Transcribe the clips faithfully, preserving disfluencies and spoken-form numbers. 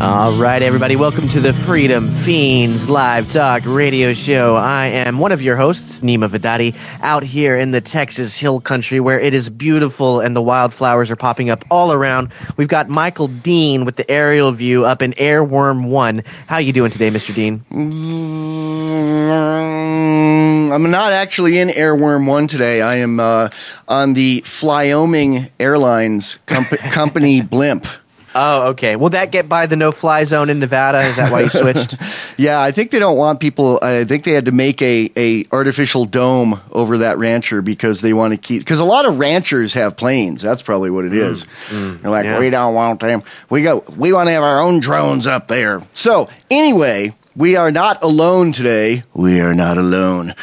All right, everybody, welcome to the Freedom Feens live talk radio show. I am one of your hosts, Nima Vedadi, out here in the Texas Hill Country where it is beautiful and the wildflowers are popping up all around. We've got Michael Dean with the aerial view up in Airworm One. How are you doing today, Mister Dean? I'm not actually in Airworm One today. I am uh, on the Flyoming Airlines comp- company blimp. Oh, okay. Will that get by the no-fly zone in Nevada? Is that why you switched? Yeah, I think they don't want people. I think they had to make a, a artificial dome over that rancher because they want to keep. Because a lot of ranchers have planes. That's probably what it is. Mm, mm, They're like, yeah. we don't want them. We go. We want to have our own drones up there. So anyway, we are not alone today. We are not alone.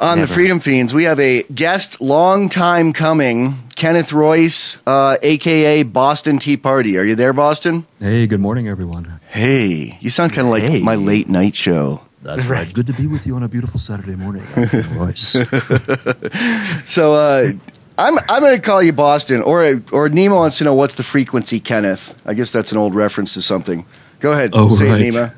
On Never. the Freedom Fiends, we have a guest, long time coming, Kenneth Royce, uh, a k a. Boston T. Party. Are you there, Boston? Hey, good morning, everyone. Hey, you sound kind of like hey. my late night show. That's right. right. Good to be with you on a beautiful Saturday morning, Royce. So uh, I'm I'm going to call you Boston, or or Nima wants to know what's the frequency, Kenneth. I guess that's an old reference to something. Go ahead, oh, say right. it, Nima.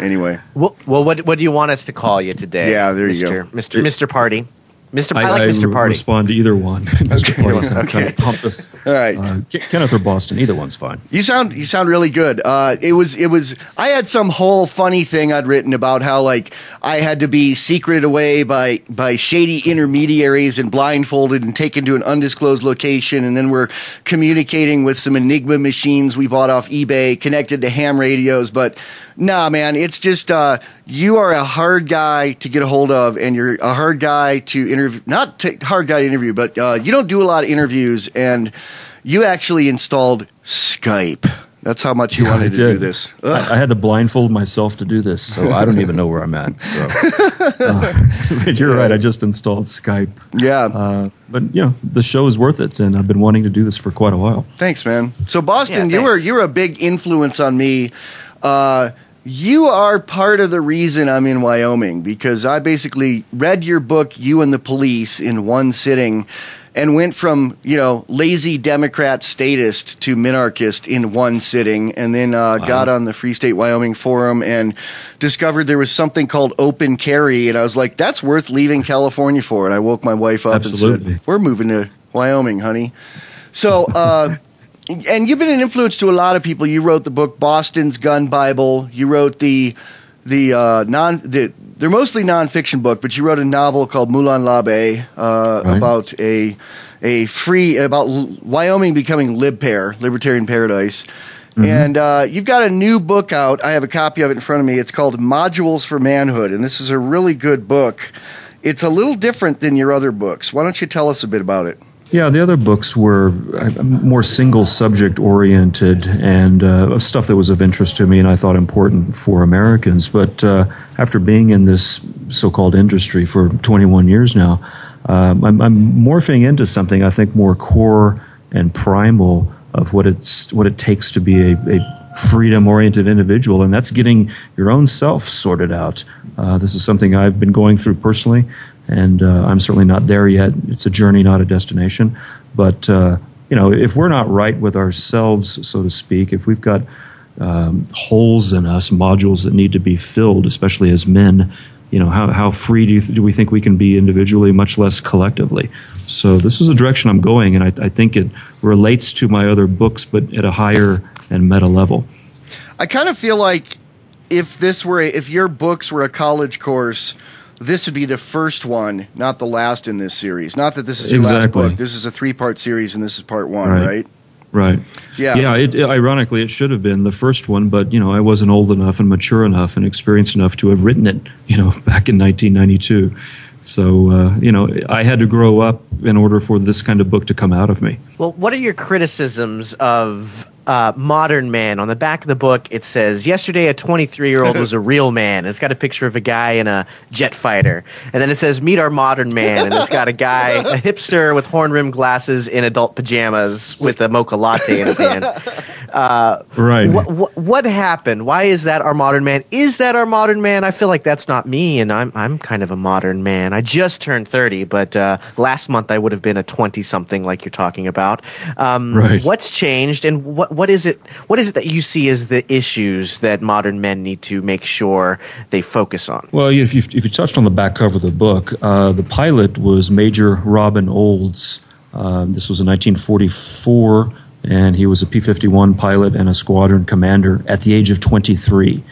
Anyway, well, well, what what do you want us to call you today? Yeah, there you Mister, go, Mister Mister Party, Mister I, I like Mister Party. I respond to either one. Mister Party sounds kind of pompous. All right, uh, Kenneth or Boston, either one's fine. You sound you sound really good. Uh, it was it was. I had some whole funny thing I'd written about how like I had to be secreted away by by shady intermediaries and blindfolded and taken to an undisclosed location, and then we're communicating with some Enigma machines we bought off eBay, connected to ham radios, but. Nah, man, it's just uh, you are a hard guy to get a hold of, and you're a hard guy to interview. Not t- hard guy to interview, but uh, you don't do a lot of interviews, and you actually installed Skype. That's how much you yeah, wanted I to did. do this. I, I had to blindfold myself to do this, so I don't even know where I'm at. So. Uh, but you're right, I just installed Skype. Yeah. Uh, but, you know, the show is worth it, and I've been wanting to do this for quite a while. Thanks, man. So, Boston, yeah, you were you were a big influence on me. Uh, You are part of the reason I'm in Wyoming, because I basically read your book, You and the Police, in one sitting and went from, you know, lazy Democrat statist to minarchist in one sitting, and then uh, wow. got on the Free State Wyoming forum and discovered there was something called open carry, and I was like, that's worth leaving California for. And I woke my wife up Absolutely. and said, we're moving to Wyoming, honey. So... Uh, And you've been an influence to a lot of people. You wrote the book Boston's Gun Bible. You wrote the the uh, non the, they're mostly nonfiction book, but you wrote a novel called Molon Labe uh, right. about a a free about Wyoming becoming LibPar, Libertarian Paradise. Mm-hmm. And uh, you've got a new book out. I have a copy of it in front of me. It's called Modules for Manhood, and this is a really good book. It's a little different than your other books. Why don't you tell us a bit about it? Yeah, the other books were more single subject oriented and uh, stuff that was of interest to me and I thought important for Americans. But uh, after being in this so-called industry for twenty-one years now, um, I'm, I'm morphing into something I think more core and primal of what it's what it takes to be a, a freedom-oriented individual, and that's getting your own self sorted out. Uh, this is something I've been going through personally. And uh, I'm certainly not there yet. It's a journey, not a destination. But, uh, you know, if we're not right with ourselves, so to speak, if we've got um, holes in us, modules that need to be filled, especially as men, you know, how, how free do, you th- do we think we can be individually, much less collectively? So this is the direction I'm going, and I, I think it relates to my other books, but at a higher and meta level. I kind of feel like if this were, a, if your books were a college course, this would be the first one, not the last in this series. Not that this is your exactly. last book. This is a three-part series, and this is part one, right? Right. Right. Yeah. Yeah. It, it, ironically, it should have been the first one, but you know, I wasn't old enough and mature enough and experienced enough to have written it. You know, back in nineteen ninety-two. So, uh, you know, I had to grow up in order for this kind of book to come out of me. Well, what are your criticisms of uh, Modern Man? On the back of the book, it says, yesterday a twenty-three-year-old was a real man. It's got a picture of a guy in a jet fighter. And then it says, meet our modern man. And it's got a guy, a hipster with horn-rimmed glasses in adult pajamas with a mocha latte in his hand. Uh, right. Wh- wh- what happened? Why is that our modern man? Is that our modern man? I feel like that's not me, and I'm I'm kind of a modern man. I just turned thirty, but uh, last month I would have been a twenty-something, like you're talking about. Um, right. What's changed, and what what is it? What is it that you see as the issues that modern men need to make sure they focus on? Well, if you if you touched on the back cover of the book, uh, the pilot was Major Robin Olds. Um, this was in nineteen forty-four. And he was a P fifty-one pilot and a squadron commander at the age of twenty-three.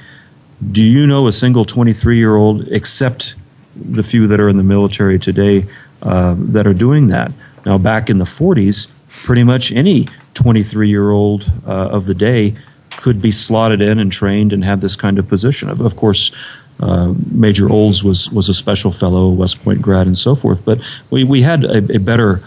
Do you know a single twenty-three-year-old, except the few that are in the military today, uh, that are doing that? Now, back in the forties, pretty much any twenty-three-year-old uh, of the day could be slotted in and trained and have this kind of position. Of, of course, uh, Major Olds was, was a special fellow, West Point grad, and so forth. But we, we had a, a better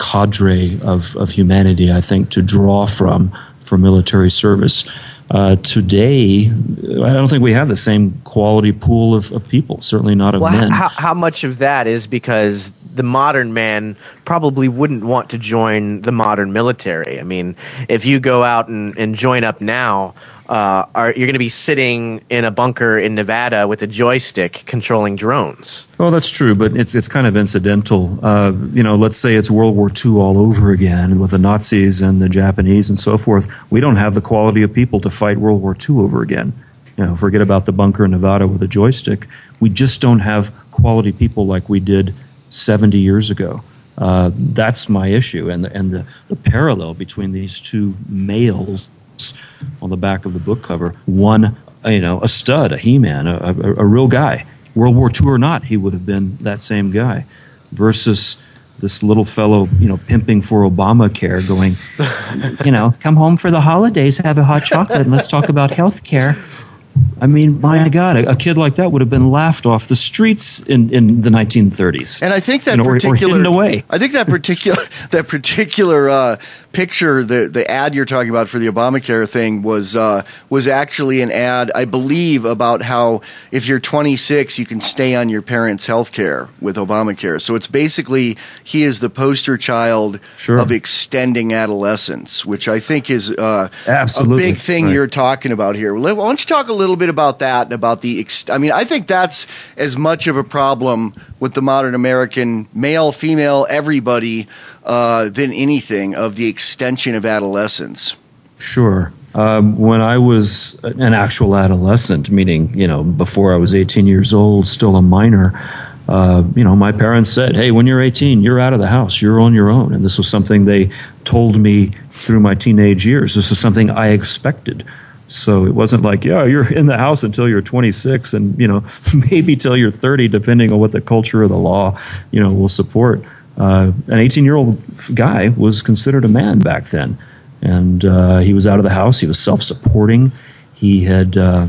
cadre of, of humanity, I think, to draw from for military service. Uh, today, I don't think we have the same quality pool of, of people, certainly not of well, men. How, how much of that is because the modern man probably wouldn't want to join the modern military? I mean, if you go out and, and join up now, uh, are, you're going to be sitting in a bunker in Nevada with a joystick controlling drones. Well, that's true, but it's it's kind of incidental. Uh, you know, let's say it's World War Two all over again with the Nazis and the Japanese and so forth. We don't have the quality of people to fight World War Two over again. You know, forget about the bunker in Nevada with a joystick. We just don't have quality people like we did seventy years ago. Uh, that's my issue, and the, and the, the parallel between these two males on the back of the book cover. One, you know, a stud, a he-man, a, a, a real guy. World War Two or not, he would have been that same guy. Versus this little fellow, you know, pimping for Obamacare, going, you know, come home for the holidays, have a hot chocolate, and let's talk about health care. I mean, my God, a, a kid like that would have been laughed off the streets in, in the nineteen thirties. And I think that you know, particular, or, or hidden away. I think that particular that particular uh, picture, the the ad you're talking about for the Obamacare thing was uh, was actually an ad, I believe, about how if you're twenty-six, you can stay on your parents' health care with Obamacare. So it's basically he is the poster child sure. of extending adolescence, which I think is uh, absolutely a big thing right. you're talking about here. Why don't you talk a little bit about that and about the ex- I mean, I think that's as much of a problem with the modern American male, female, everybody uh, than anything of the extension of adolescence. Sure. Um, when I was an actual adolescent, meaning, you know, before I was eighteen years old, still a minor, uh, you know, my parents said, hey, when you're eighteen, you're out of the house, you're on your own. And this was something they told me through my teenage years. This is something I expected. So it wasn't like, yeah, you're in the house until you're twenty-six and, you know, maybe till you're thirty, depending on what the culture or the law, you know, will support. Uh, an eighteen-year-old guy was considered a man back then. And uh, he was out of the house. He was self-supporting. He had uh,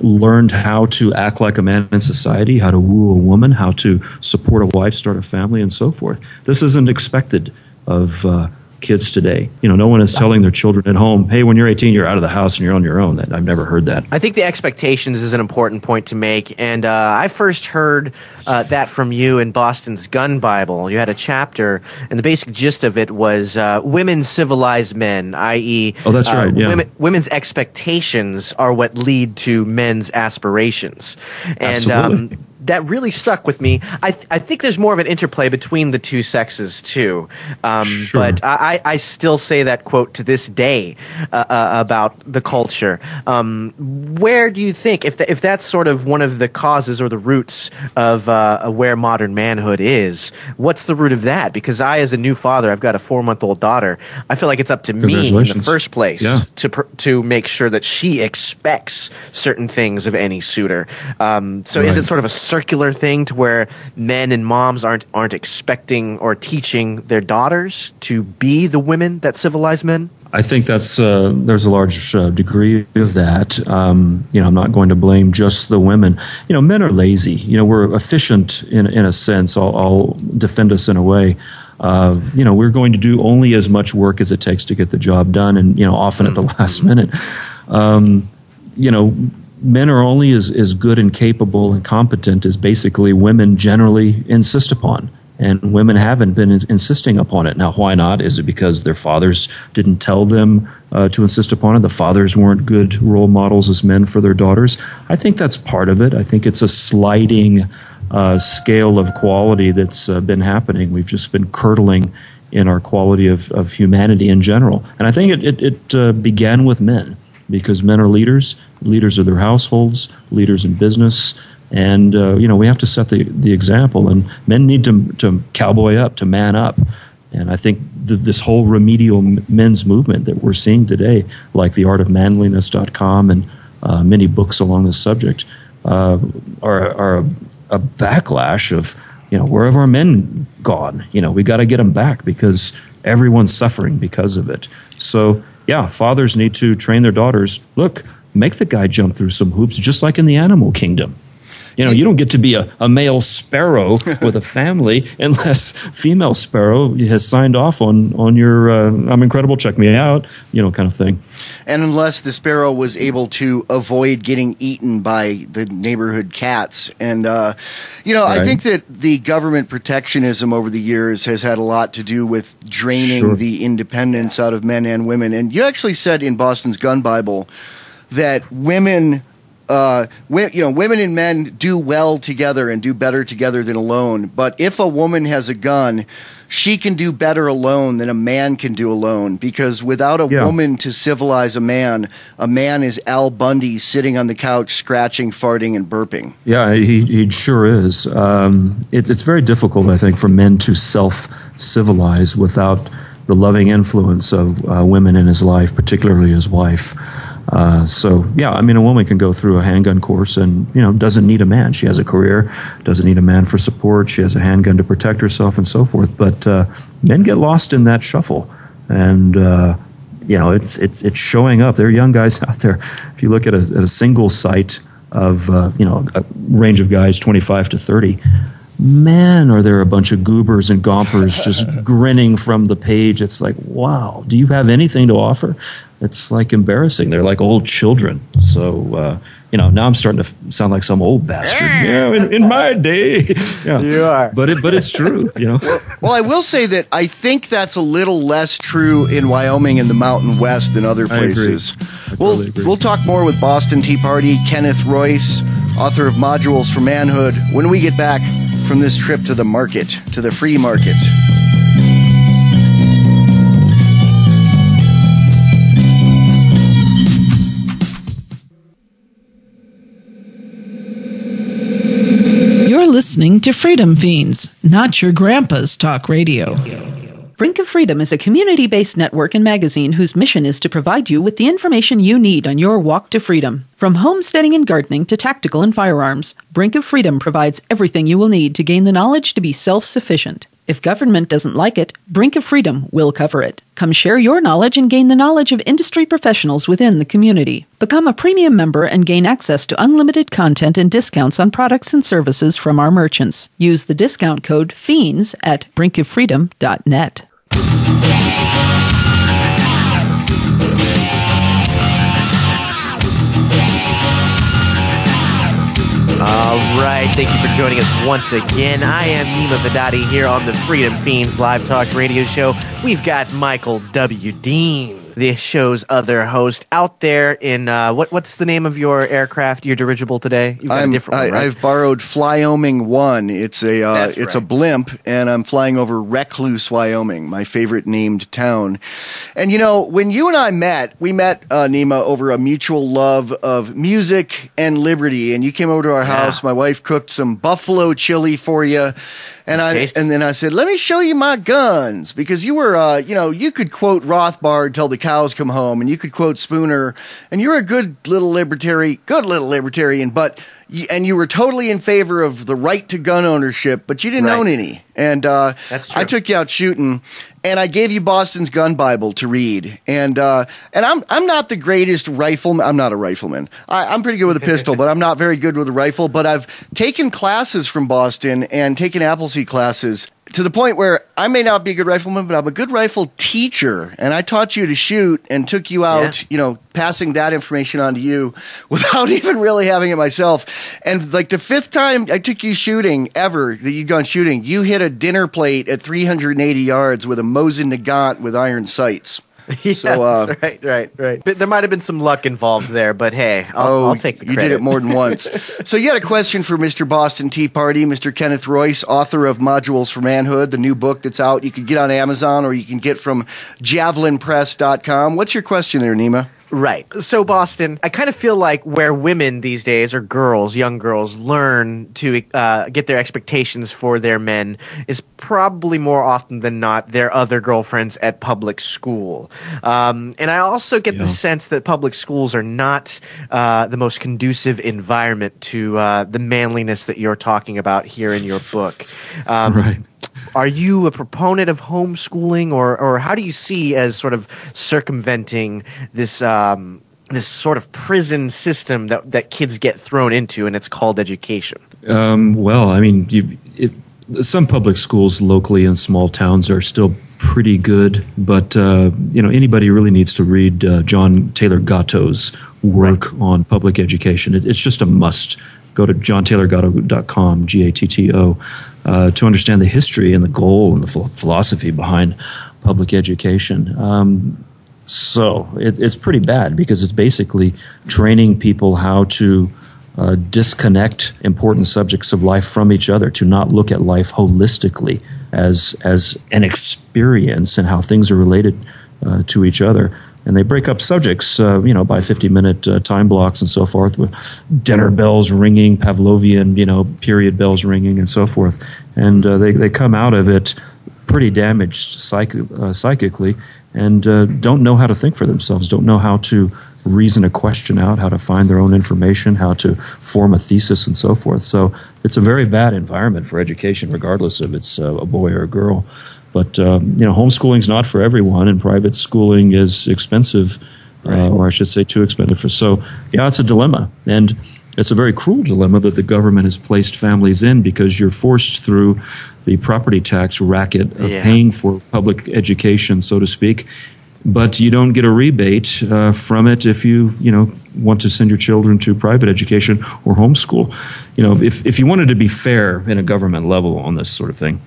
learned how to act like a man in society, how to woo a woman, how to support a wife, start a family, and so forth. This isn't expected of uh kids today. You know, no one is telling their children at home, hey, when you're eighteen, you're out of the house and you're on your own. That I've never heard that. I think the expectations is an important point to make. And uh, I first heard uh, that from you in Boston's Gun Bible. You had a chapter, and the basic gist of it was uh, women civilize men, that is, oh, that's uh, right. Yeah. women, women's expectations are what lead to men's aspirations. And, absolutely. Um, that really stuck with me. I th- I think there's more of an interplay between the two sexes too, um, sure. but I, I still say that quote to this day uh, uh, about the culture. Um, where do you think if th- if that's sort of one of the causes or the roots of uh, where modern manhood is? What's the root of that? Because I, as a new father, I've got a four month old daughter. I feel like it's up to me in the first place yeah. to pr- to make sure that she expects certain things of any suitor. Um, so right. is it sort of a circular thing to where men and moms aren't aren't expecting or teaching their daughters to be the women that civilize men? I think that's uh, there's a large uh, degree of that. Um, you know, I'm not going to blame just the women. You know, men are lazy. You know, we're efficient in in a sense. I'll, I'll defend us in a way. Uh, you know, we're going to do only as much work as it takes to get the job done, and you know, often at the last minute. Um, you know. Men are only as, as good and capable and competent as basically women generally insist upon. and women haven't been ins- insisting upon it. Now, why not? Is it because their fathers didn't tell them uh, to insist upon it? The fathers weren't good role models as men for their daughters? I think that's part of it. I think it's a sliding uh, scale of quality that's uh, been happening. We've just been curdling in our quality of, of humanity in general. And I think it, it, it uh, began with men, because men are leaders, leaders of their households, leaders in business, and uh, you know, we have to set the, the example, and men need to, to cowboy up, to man up. And I think th- this whole remedial men's movement that we're seeing today, like the art of manliness dot com and uh, many books along this subject, uh, are, are a, a backlash of, you know, where have our men gone? You know, we got to get them back because everyone's suffering because of it. So, yeah, fathers need to train their daughters. Look, make the guy jump through some hoops, just like in the animal kingdom. You know, you don't get to be a, a male sparrow with a family unless female sparrow has signed off on, on your uh, I'm incredible, check me out, you know, kind of thing. And unless the sparrow was able to avoid getting eaten by the neighborhood cats. And, uh, you know, right. I think that the government protectionism over the years has had a lot to do with draining sure. the independence out of men and women. And you actually said in Boston's Gun Bible that women – Uh, we, you know, women and men do well together and do better together than alone. But if a woman has a gun, she can do better alone than a man can do alone. Because without a yeah. woman to civilize a man, a man is Al Bundy sitting on the couch, scratching, farting, and burping. Yeah, he, he sure is. Um, it, it's very difficult, I think, for men to self-civilize without the loving influence of uh, women in his life, particularly his wife. Uh, so, yeah, I mean, a woman can go through a handgun course and, you know, doesn't need a man. She has a career, doesn't need a man for support. She has a handgun to protect herself and so forth. But uh, men get lost in that shuffle. And, uh, you know, it's it's it's showing up. There are young guys out there. If you look at a, at a single site of, uh, you know, a range of guys twenty-five to thirty, man, are there a bunch of goobers and gompers just grinning from the page. It's like, wow, do you have anything to offer? It's like embarrassing. They're like old children. So, uh, you know, now I'm starting to sound like some old bastard. Yeah, in, in my day. Yeah. You are. But, it, but it's true, you know. Well, well, I will say that I think that's a little less true in Wyoming and the Mountain West than other places. I agree. I we'll, totally agree. We'll talk more with Boston Tea Party, Kenneth Royce, author of Modules for Manhood, when we get back from this trip to the market, to the free market. You're listening to Freedom Fiends, not your grandpa's talk radio. Brink of Freedom is a community-based network and magazine whose mission is to provide you with the information you need on your walk to freedom. From homesteading and gardening to tactical and firearms, Brink of Freedom provides everything you will need to gain the knowledge to be self-sufficient. If government doesn't like it, Brink of Freedom will cover it. Come share your knowledge and gain the knowledge of industry professionals within the community. Become a premium member and gain access to unlimited content and discounts on products and services from our merchants. Use the discount code FIENDS at brink of freedom dot net. All right, thank you for joining us once again. I am Nima Vedadi here on the Freedom Fiends Live Talk Radio Show. We've got Michael W. Dean, the show's other host, out there in uh, what? What's the name of your aircraft, your dirigible today? You've got I'm, a different I, one, right? I've borrowed Flyoming one. It's a uh, it's right. a blimp, and I'm flying over Recluse, Wyoming, my favorite named town. And you know, when you and I met, we met uh, Nima over a mutual love of music and liberty, and you came over to our house. Yeah. My wife cooked some buffalo chili for you. And I tasty. and then I said, let me show you my guns, because you were, uh, you know, you could quote Rothbard till the cows come home, and you could quote Spooner, and you're a good little libertarian, good little libertarian, but and you were totally in favor of the right to gun ownership, but you didn't right. own any. And uh, That's true. I took you out shooting, and I gave you Boston's Gun Bible to read. And uh, and I'm I'm not the greatest rifleman. I'm not a rifleman. I, I'm pretty good with a pistol, but I'm not very good with a rifle. But I've taken classes from Boston and taken Appleseed classes to the point where I may not be a good rifleman, but I'm a good rifle teacher, and I taught you to shoot and took you out, yeah. you know, passing that information on to you without even really having it myself. And like the fifth time I took you shooting ever that you'd gone shooting, you hit a dinner plate at three hundred eighty yards with a Mosin Nagant with iron sights. Yeah, so, uh, that's right, right, right. But there might have been some luck involved there, but hey, I'll, oh, I'll take the credit. You did it more than once. So you had a question for Mister Boston Tea Party, Mister Kenneth Royce, author of Modules for Manhood, the new book that's out. You can get on Amazon or you can get from javelin press dot com. What's your question there, Nima? Right. So, Boston, I kind of feel like where women these days, or girls, young girls, learn to uh, get their expectations for their men is probably more often than not their other girlfriends at public school. Um, and I also get yeah. the sense that public schools are not uh, the most conducive environment to uh, the manliness that you're talking about here in your book. Um, right. Are you a proponent of homeschooling, or, or how do you see as sort of circumventing this um, this sort of prison system that, that kids get thrown into, and it's called education? Um, well, I mean, you, it, some public schools locally in small towns are still pretty good, but uh, you know, anybody really needs to read uh, John Taylor Gatto's work right. on public education. It, it's just a must. Go to John Taylor Gatto dot com, G A T T O, uh, to understand the history and the goal and the ph- philosophy behind public education. Um, so it, it's pretty bad because it's basically training people how to uh, disconnect important subjects of life from each other, to not look at life holistically as, as an experience and how things are related uh, to each other. And they break up subjects, uh, you know, by fifty-minute uh, time blocks and so forth, with dinner bells ringing, Pavlovian, you know, period bells ringing, and so forth. And uh, they they come out of it pretty damaged psych- uh, psychically, and uh, don't know how to think for themselves, don't know how to reason a question out, how to find their own information, how to form a thesis, and so forth. So it's a very bad environment for education, regardless if it's uh, a boy or a girl. But, um, you know, homeschooling's not for everyone, and private schooling is expensive, right. uh, or I should say too expensive. For, so, yeah, it's a dilemma. And it's a very cruel dilemma that the government has placed families in, because you're forced through the property tax racket of yeah. paying for public education, so to speak. But you don't get a rebate uh, from it if you, you know, want to send your children to private education or homeschool. You know, if if you wanted to be fair in a government level on this sort of thing,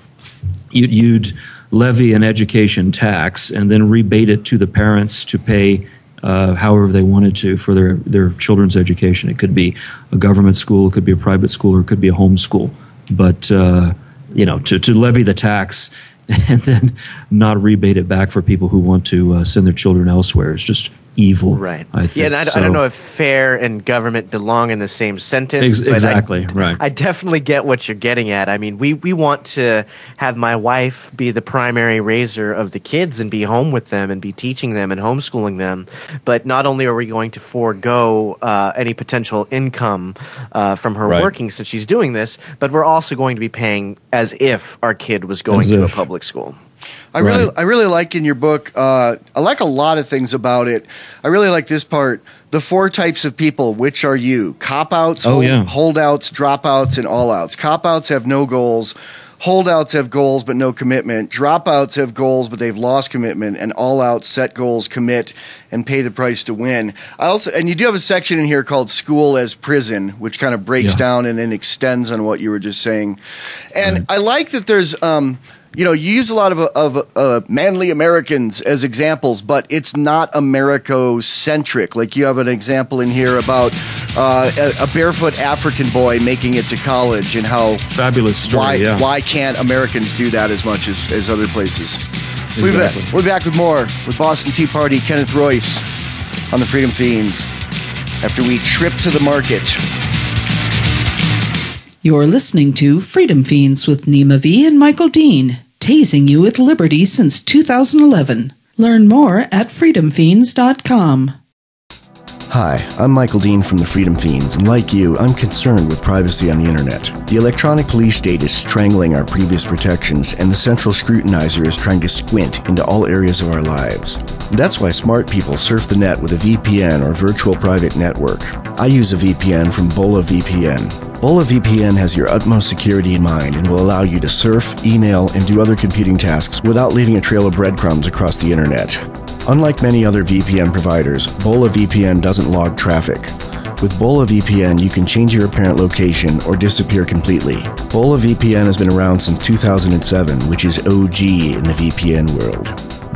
you'd, you'd levy an education tax and then rebate it to the parents to pay uh, however they wanted to for their, their children's education. It could be a government school, it could be a private school, or it could be a homeschool. But, uh, you know, to, to levy the tax and then not rebate it back for people who want to uh, send their children elsewhere is just evil, right? I think. Yeah, and I, so, I don't know if fair and government belong in the same sentence. Ex- exactly, but I, right. I definitely get what you're getting at. I mean, we, we want to have my wife be the primary raiser of the kids and be home with them and be teaching them and homeschooling them. But not only are we going to forego uh, any potential income uh, from her right. working since she's doing this, but we're also going to be paying as if our kid was going as to if. a public school. I right. really, I really like in your book. Uh, I like a lot of things about it. I really like this part: the four types of people. Which are you? Cop outs, oh, hold, yeah. holdouts, dropouts, and all outs. Cop outs have no goals. Holdouts have goals but no commitment. Dropouts have goals but they've lost commitment. And all outs set goals, commit, and pay the price to win. I also, and you do have a section in here called "School as Prison," which kind of breaks yeah. down and then extends on what you were just saying. And right. I like that there's. Um, You know, you use a lot of of uh, manly Americans as examples, but it's not Americo-centric. Like you have an example in here about uh, a, a barefoot African boy making it to college and how fabulous story. Why, yeah. why can't Americans do that as much as, as other places? Exactly. We'll be back. We're back with more with Boston Tea Party, Kenneth Royce on the Freedom Fiends after we trip to the market. You're listening to Freedom Fiends with Nima V and Michael Dean. Tasing you with liberty since two thousand eleven. Learn more at freedom fiends dot com. Hi, I'm Michael Dean from the Freedom Fiends, and like you, I'm concerned with privacy on the internet. The electronic police state is strangling our previous protections, and the central scrutinizer is trying to squint into all areas of our lives. That's why smart people surf the net with a V P N or virtual private network. I use a V P N from BolehVPN. BolehVPN has your utmost security in mind and will allow you to surf, email, and do other computing tasks without leaving a trail of breadcrumbs across the internet. Unlike many other V P N providers, BolehVPN doesn't log traffic. With BolehVPN, you can change your apparent location or disappear completely. BolehVPN has been around since two thousand seven, which is O G in the V P N world.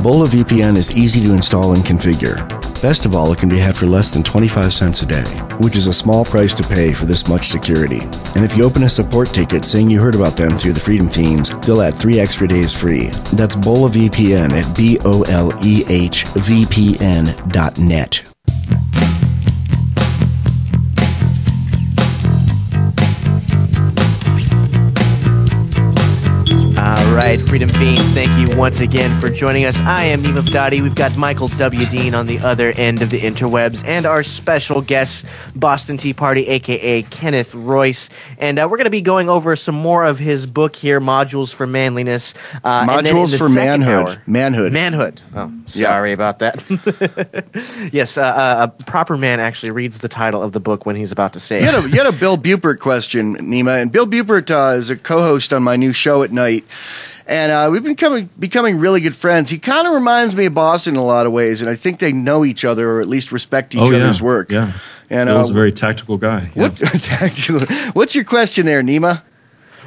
BolehVPN is easy to install and configure. Best of all, it can be had for less than twenty-five cents a day, which is a small price to pay for this much security. And if you open a support ticket saying you heard about them through the Freedom Feens, they'll add three extra days free. That's BolehVPN at B O L E H V P N dot net. Alright, Freedom Fiends, thank you once again for joining us. I am Nima Vedadi. We've got Michael W. Dean on the other end of the interwebs, and our special guest, Boston Tea Party, a k a. Kenneth Royce. And uh, we're going to be going over some more of his book here, Modules for Manliness. Uh, Modules and then in the for second Manhood. Hour, manhood. Manhood. Oh, sorry yeah. about that. Yes, uh, uh, a proper man actually reads the title of the book when he's about to say you it. Had a, you had a Bill Buppert question, Nima. And Bill Buppert uh, is a co-host on my new show at night. And uh, we've been coming, becoming really good friends. He kind of reminds me of Boston in a lot of ways, and I think they know each other or at least respect each oh, other's yeah. work. Yeah, and Bill's uh, a very tactical guy. Yeah. What, what's your question there, Nima?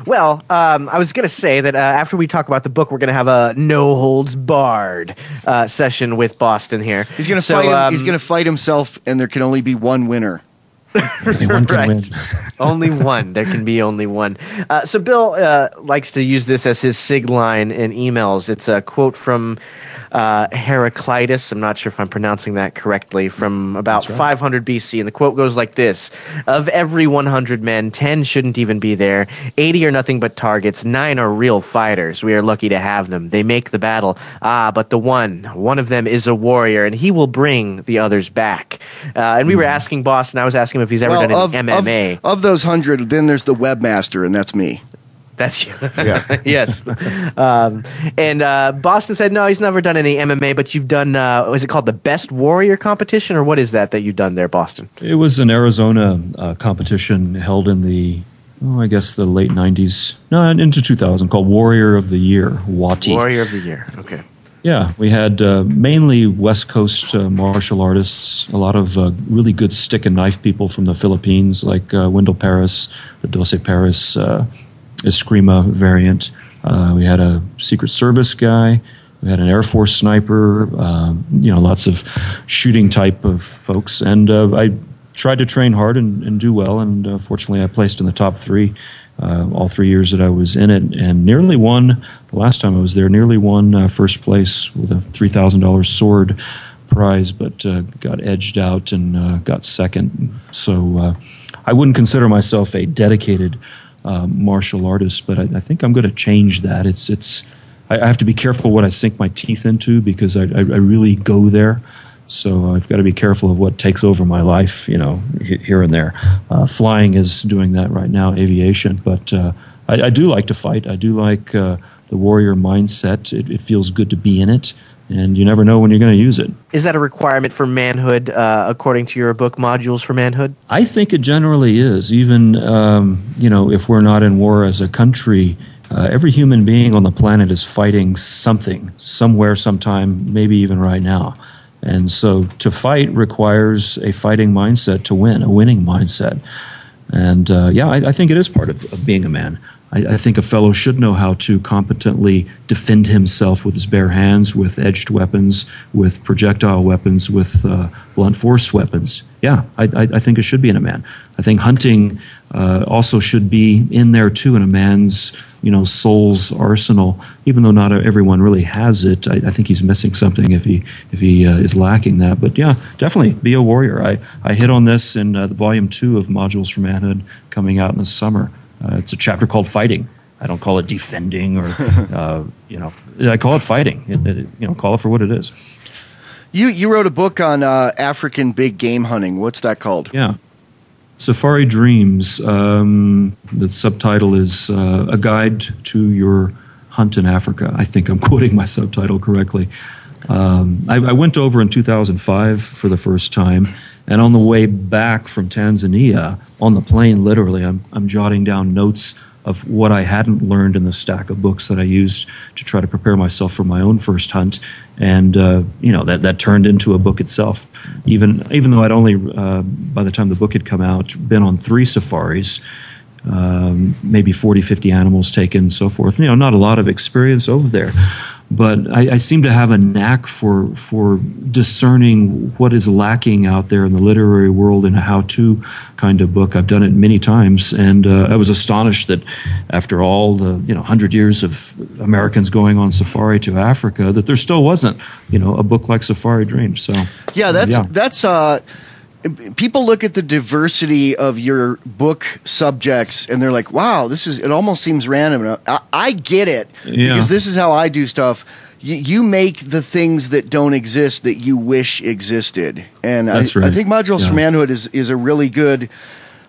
Well, um, I was going to say that uh, after we talk about the book, we're going to have a no-holds-barred uh, session with Boston here. He's going so, um, to fight himself, and there can only be one winner. Only one can win. Only one. There can be only one. Uh, so Bill uh, likes to use this as his sig line in emails. It's a quote from uh, Heraclitus. I'm not sure if I'm pronouncing that correctly. From about right. five hundred B C, and the quote goes like this: "Of every one hundred men, ten shouldn't even be there. eighty are nothing but targets. Nine are real fighters. We are lucky to have them. They make the battle. Ah, but the one, one of them is a warrior, and he will bring the others back." Uh, and we mm. were asking Boston. I was asking him if he's ever well, done an of, M M A. Of, of those hundred, then there's the webmaster, and that's me. That's you. Yeah. Yes. Um, and uh, Boston said, no, he's never done any M M A, but you've done, uh, is it called the Best Warrior competition, or what is that that you've done there, Boston? It was an Arizona uh, competition held in the, oh, I guess the late nineties, no, into two thousand, called Warrior of the Year, W O T Y. Warrior of the Year, okay. Yeah, we had uh, mainly West Coast uh, martial artists, a lot of uh, really good stick and knife people from the Philippines, like uh, Wendell Paris, the Doce Paris uh, Eskrima variant. Uh, we had a Secret Service guy. We had an Air Force sniper, um, you know, lots of shooting type of folks. And uh, I tried to train hard and, and do well, and uh, fortunately I placed in the top three. Uh, all three years that I was in it, and nearly won, the last time I was there, nearly won uh, first place with a three thousand dollars sword prize, but uh, got edged out and uh, got second. So uh, I wouldn't consider myself a dedicated uh, martial artist, but I, I think I'm going to change that. It's it's. I, I have to be careful what I sink my teeth into, because I, I, I really go there. So I've got to be careful of what takes over my life, you know, here and there. Uh, flying is doing that right now, aviation. But uh, I, I do like to fight. I do like uh, the warrior mindset. It, it feels good to be in it, and you never know when you're going to use it. Is that a requirement for manhood, uh, according to your book, Modules for Manhood? I think it generally is. Even, um, you know, if we're not in war as a country, uh, every human being on the planet is fighting something, somewhere, sometime, maybe even right now. And so to fight requires a fighting mindset to win, a winning mindset. And uh, yeah, I, I think it is part of, of being a man. I, I think a fellow should know how to competently defend himself with his bare hands, with edged weapons, with projectile weapons, with uh, blunt force weapons. Yeah, I, I, I think it should be in a man. I think hunting uh, also should be in there too, in a man's, you know, soul's arsenal. Even though not everyone really has it, I, I think he's missing something if he if he uh, is lacking that. But yeah, definitely be a warrior. I, I hit on this in uh, the volume two of Modules for Manhood coming out in the summer. Uh, it's a chapter called Fighting. I don't call it defending or uh, you know, I call it fighting. It, it, you know, call it for what it is. You you wrote a book on uh, African big game hunting. What's that called? Yeah, Safari Dreams. Um, the subtitle is uh, A Guide to Your Hunt in Africa. I think I'm quoting my subtitle correctly. Um, I, I went over in two thousand five for the first time, and on the way back from Tanzania, on the plane, literally, I'm, I'm jotting down notes of what I hadn't learned in the stack of books that I used to try to prepare myself for my own first hunt. And, uh, you know, that, that turned into a book itself. Even even though I'd only, uh, by the time the book had come out, been on three safaris, um, maybe forty, fifty animals taken and so forth. You know, not a lot of experience over there. But I, I seem to have a knack for for discerning what is lacking out there in the literary world in a how-to kind of book. I've done it many times, and uh, I was astonished that after all the you know hundred years of Americans going on safari to Africa, that there still wasn't you know a book like Safari Dreams. So yeah, that's yeah. that's uh, people look at the diversity of your book subjects and they're like, wow, this is, it almost seems random. I, I get it yeah. because this is how I do stuff. You, you make the things that don't exist that you wish existed. And That's I, right. I think Modules yeah. for Manhood is, is a really good,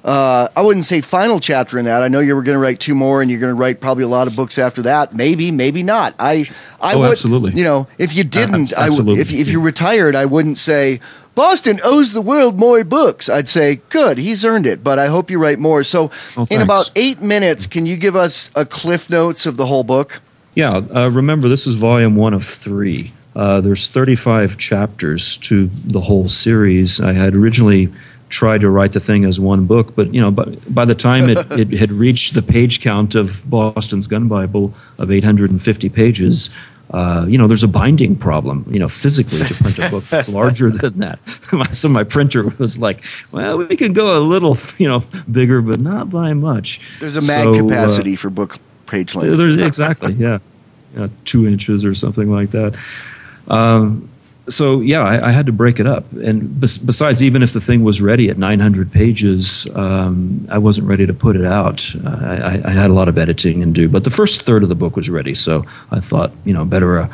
uh, I wouldn't say final chapter in that. I know you were going to write two more and you're going to write probably a lot of books after that. Maybe, maybe not. I, I oh, would, absolutely. you know, if you didn't, uh, I would, if, if you retired, I wouldn't say, Boston owes the world more books. I'd say, good, he's earned it, but I hope you write more. So oh, in about eight minutes, can you give us a Cliff Notes of the whole book? Yeah. Uh, remember, this is volume one of three. Uh, there's thirty-five chapters to the whole series. I had originally tried to write the thing as one book, but you know, by, by the time it, it had reached the page count of Boston's Gun Bible of eight hundred fifty pages, Uh, you know, there's a binding problem, you know, physically to print a book that's larger than that. So my printer was like, well, we could go a little, you know, bigger, but not by much. There's a mag so, capacity uh, for book page length. Exactly, yeah. yeah. Two inches or something like that. Um, so, yeah, I, I had to break it up. And bes- besides, even if the thing was ready at nine hundred pages, um, I wasn't ready to put it out. Uh, I, I had a lot of editing to do. But the first third of the book was ready. So I thought, you know, better a,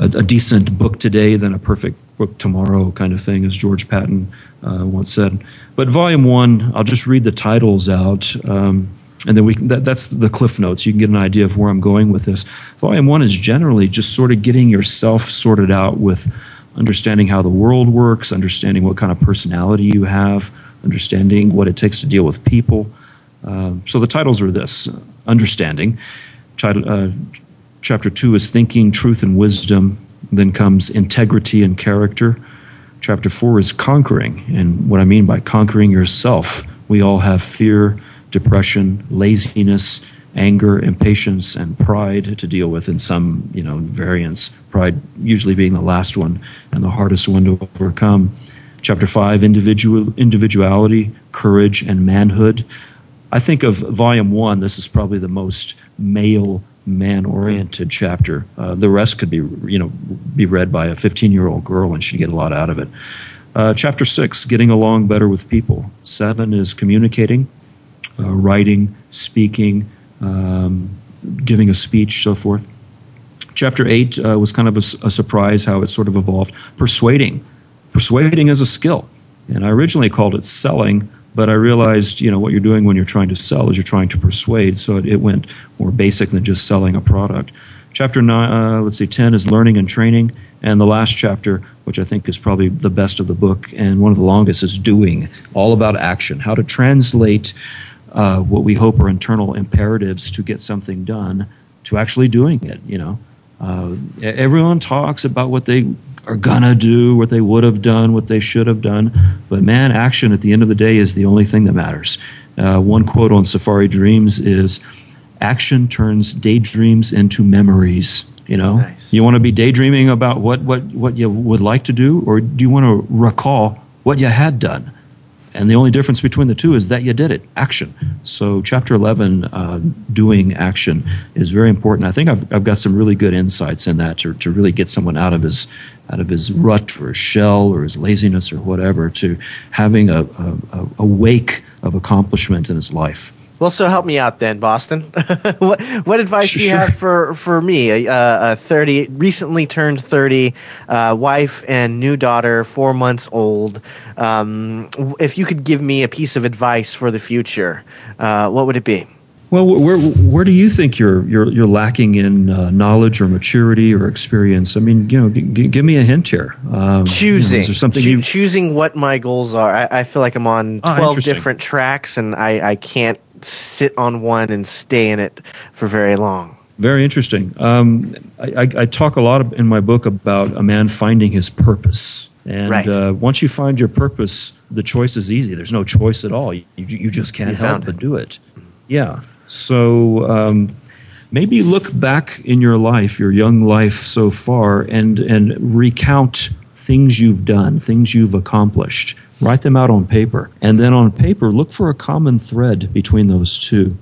a, a decent book today than a perfect book tomorrow kind of thing, as George Patton uh, once said. But volume one, I'll just read the titles out. Um, and then we can, that, that's the Cliff Notes. You can get an idea of where I'm going with this. Volume one is generally just sort of getting yourself sorted out with understanding how the world works, understanding what kind of personality you have, understanding what it takes to deal with people. Uh, so the titles are this, uh, Understanding. Title, uh, chapter two is Thinking, Truth, and Wisdom. Then comes Integrity and Character. Chapter four is Conquering. And what I mean by conquering yourself, we all have fear, depression, laziness, anger, impatience, and pride to deal with in some, you know, variants, pride usually being the last one and the hardest one to overcome. Chapter five, individual individuality, courage, and manhood. I think of volume one, this is probably the most male, man-oriented chapter. Uh, the rest could be, you know, be read by a fifteen-year-old girl and she'd get a lot out of it. Uh, chapter six, getting along better with people. Seven is communicating, uh, writing, speaking, Um, giving a speech, so forth. Chapter eight uh, was kind of a, a surprise how it sort of evolved. Persuading. Persuading is a skill. And I originally called it selling, but I realized, you know, what you're doing when you're trying to sell is you're trying to persuade, so it, it went more basic than just selling a product. Chapter nine, uh, let's see, ten is learning and training. And the last chapter, which I think is probably the best of the book and one of the longest, is doing, all about action, how to translate Uh, what we hope are internal imperatives to get something done, to actually doing it, you know. Uh, everyone talks about what they are gonna do, what they would have done, what they should have done, but man, action at the end of the day is the only thing that matters. Uh, one quote on Safari Dreams is, action turns daydreams into memories, you know. Nice. You want to be daydreaming about what, what, what you would like to do, or do you want to recall what you had done? And the only difference between the two is that you did it, action. So chapter eleven, uh, doing action, is very important. I think I've, I've got some really good insights in that to, to really get someone out of his out of his rut or his shell or his laziness or whatever, to having a, a, a wake of accomplishment in his life. Well, so help me out then, Boston. what, what advice sure, do you sure. have for, for me, a, a thirty, recently turned thirty, uh, wife and new daughter, four months old? Um, if you could give me a piece of advice for the future, uh, what would it be? Well, where where do you think you're you're you're lacking in uh, knowledge or maturity or experience? I mean, you know, g- g- give me a hint here. Um, choosing, you know, is there something Cho- you- choosing what my goals are. I, I feel like I'm on twelve oh, different tracks, and I, I can't sit on one and stay in it for very long. Very interesting. Um, I, I, I talk a lot in my book about a man finding his purpose. And right. uh, once you find your purpose, the choice is easy. There's no choice at all. You you just can't you help it. but do it. Yeah. So um, maybe look back in your life, your young life so far, and and recount things you've done, things you've accomplished. Write them out on paper. And then on paper, look for a common thread between those two.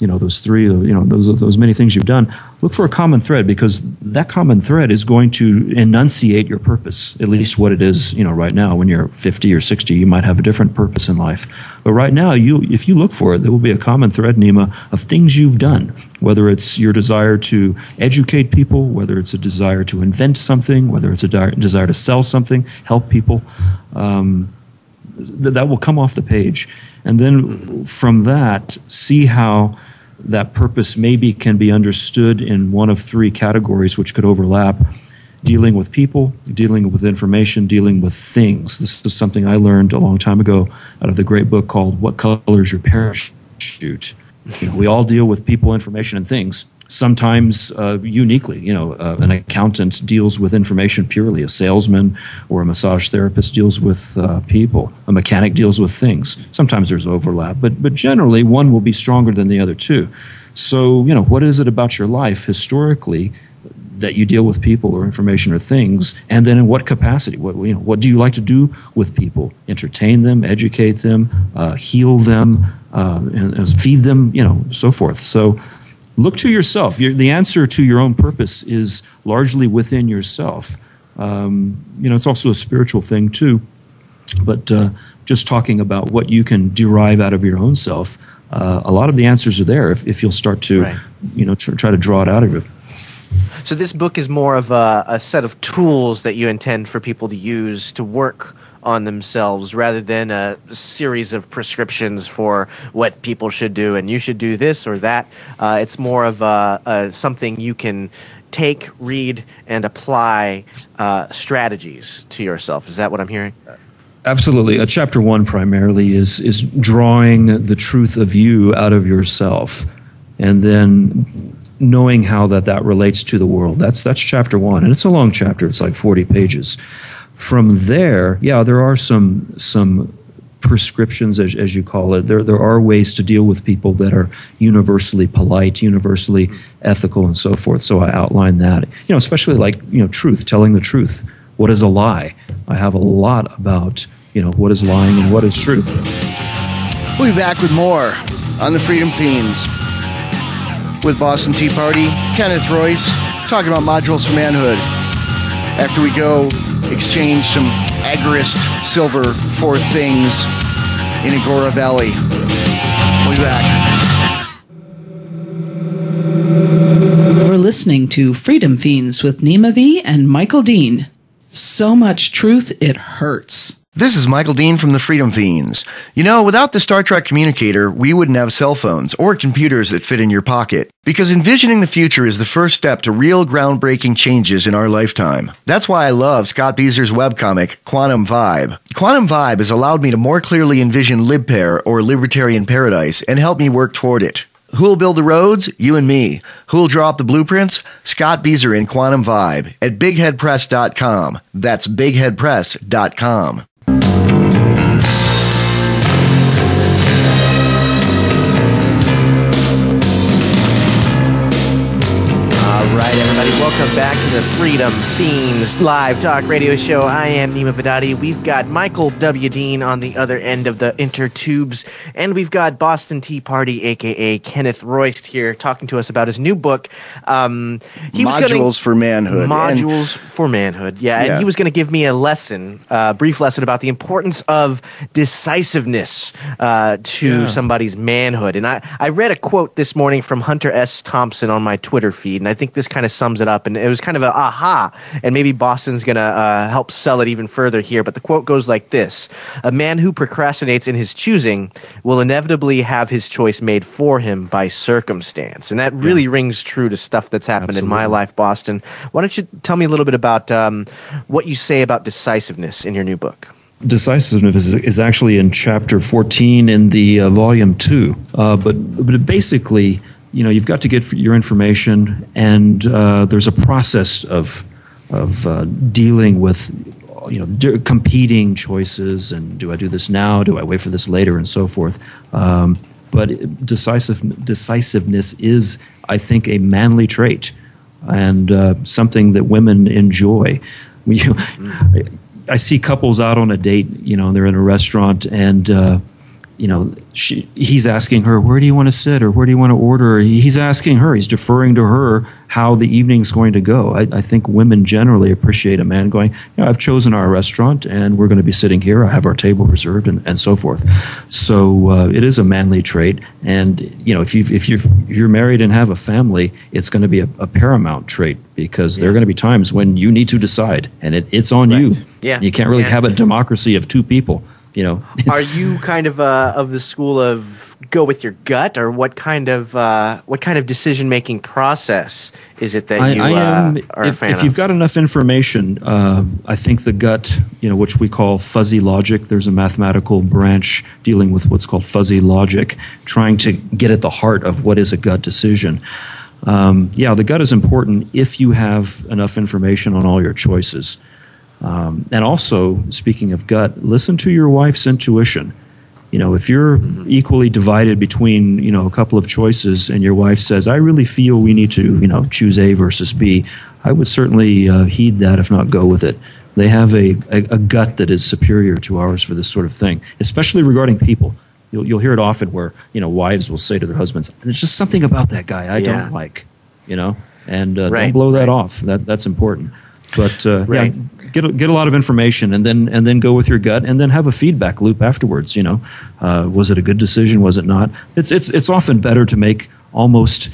You know, those three, you know, those those many things you've done, look for a common thread, because that common thread is going to enunciate your purpose, at least what it is, you know, right now. When you're fifty or sixty, you might have a different purpose in life. But right now, you if you look for it, there will be a common thread, Nima, of things you've done, whether it's your desire to educate people, whether it's a desire to invent something, whether it's a di- desire to sell something, help people. Um, th- that will come off the page. And then from that, see how that purpose maybe can be understood in one of three categories, which could overlap: dealing with people, dealing with information, dealing with things. This is something I learned a long time ago out of the great book called What Color Is Your Parachute? You know, we all deal with people, information, and things. Sometimes uh, uniquely, you know, uh, an accountant deals with information purely. A salesman or a massage therapist deals with uh, people. A mechanic deals with things. Sometimes there's overlap, but but generally one will be stronger than the other two. So, you know, what is it about your life historically that you deal with people or information or things, and then in what capacity? What you know, what do you like to do with people? Entertain them, educate them, uh, heal them, uh, and, and feed them, you know, so forth. So. Look to yourself. Your, the answer to your own purpose is largely within yourself. Um, you know, it's also a spiritual thing too. But uh, just talking about what you can derive out of your own self, uh, a lot of the answers are there if, if you'll start to, right. you know, tr- try to draw it out of you. So this book is more of a, a set of tools that you intend for people to use to work on themselves, rather than a series of prescriptions for what people should do and you should do this or that. Uh, it's more of a, a something you can take, read, and apply uh, strategies to yourself. Is that what I'm hearing? Absolutely. Uh, chapter one primarily is is drawing the truth of you out of yourself, and then knowing how that, that relates to the world. That's that's chapter one, and it's a long chapter. It's like forty pages. From there, yeah, there are some some prescriptions, as as you call it. There there are ways to deal with people that are universally polite, universally ethical, and so forth. So I outline that, you know, especially like you know, truth, telling the truth. What is a lie? I have a lot about you know what is lying and what is truth. We'll be back with more on the Freedom Fiends with Boston Tea Party, Kenneth Royce, talking about Modules for Manhood. After we go. Exchange some agorist silver for things in Agora Valley. We'll be back. We're listening to Freedom Fiends with Nima V and Michael Dean. So much truth, it hurts. This is Michael Dean from the Freedom Fiends. You know, without the Star Trek communicator, we wouldn't have cell phones or computers that fit in your pocket. Because envisioning the future is the first step to real groundbreaking changes in our lifetime. That's why I love Scott Beezer's webcomic, Quantum Vibe. Quantum Vibe has allowed me to more clearly envision LibPair, or Libertarian Paradise, and help me work toward it. Who'll build the roads? You and me. Who'll draw up the blueprints? Scott Beezer and Quantum Vibe at Big Head Press dot com. That's Big Head Press dot com. Welcome back to the Freedom Fiends live talk radio show. I am Nima Vedadi. We've got Michael W. Dean on the other end of the intertubes, and we've got Boston Tea Party, a k a. Kenneth Royce, here talking to us about his new book. Um, he Modules was gonna, for Manhood. Modules and, for Manhood, yeah, yeah. And he was going to give me a lesson, a uh, brief lesson about the importance of decisiveness uh, to yeah. somebody's manhood. And I, I read a quote this morning from Hunter S. Thompson on my Twitter feed, and I think this kind of sums it up. up. And it was kind of a aha. And maybe Boston's going to uh, help sell it even further here. But the quote goes like this. A man who procrastinates in his choosing will inevitably have his choice made for him by circumstance. And that really yeah. rings true to stuff that's happened Absolutely. in my life, Boston. Why don't you tell me a little bit about um, what you say about decisiveness in your new book? Decisiveness is actually in chapter fourteen in the uh, volume two. Uh, but, but basically, you know, you've got to get your information, and uh, there's a process of of uh, dealing with, you know, d- competing choices, and do I do this now? Do I wait for this later? And so forth. Um, but decisive decisiveness is, I think, a manly trait, and uh, something that women enjoy. We, mm. I see couples out on a date, you know, and they're in a restaurant, and uh, you know, she, he's asking her, where do you want to sit, or where do you want to order? He's asking her, he's deferring to her how the evening's going to go. I, I think women generally appreciate a man going, you know, I've chosen our restaurant, and we're going to be sitting here. I have our table reserved, and, and so forth. So uh, it is a manly trait, and you know, if you if you're if you're married and have a family, it's going to be a, a paramount trait, because yeah. there are going to be times when you need to decide, and it, it's on right. you. Yeah, you can't really yeah. have a democracy of two people. You know, are you kind of uh, of the school of go with your gut, or what kind of uh, what kind of decision making process is it that I, you I am, uh, are if, a fan if of? If you've got enough information, uh, I think the gut, you know, which we call fuzzy logic. There's a mathematical branch dealing with what's called fuzzy logic, trying to get at the heart of what is a gut decision. Um, yeah, the gut is important if you have enough information on all your choices. Um, and also, speaking of gut, listen to your wife's intuition. You know, if you're mm-hmm. equally divided between, you know, a couple of choices, and your wife says, I really feel we need to, you know, choose A versus B, I would certainly uh, heed that, if not go with it. They have a, a, a gut that is superior to ours for this sort of thing, especially regarding people. You'll, you'll hear it often where, you know, wives will say to their husbands, there's just something about that guy I yeah. don't like, you know, and uh, right. don't blow that right. off. That That's important. But uh, right. yeah. Get a, get a lot of information, and then and then go with your gut, and then have a feedback loop afterwards. You know, uh, was it a good decision? Was it not? It's it's it's often better to make almost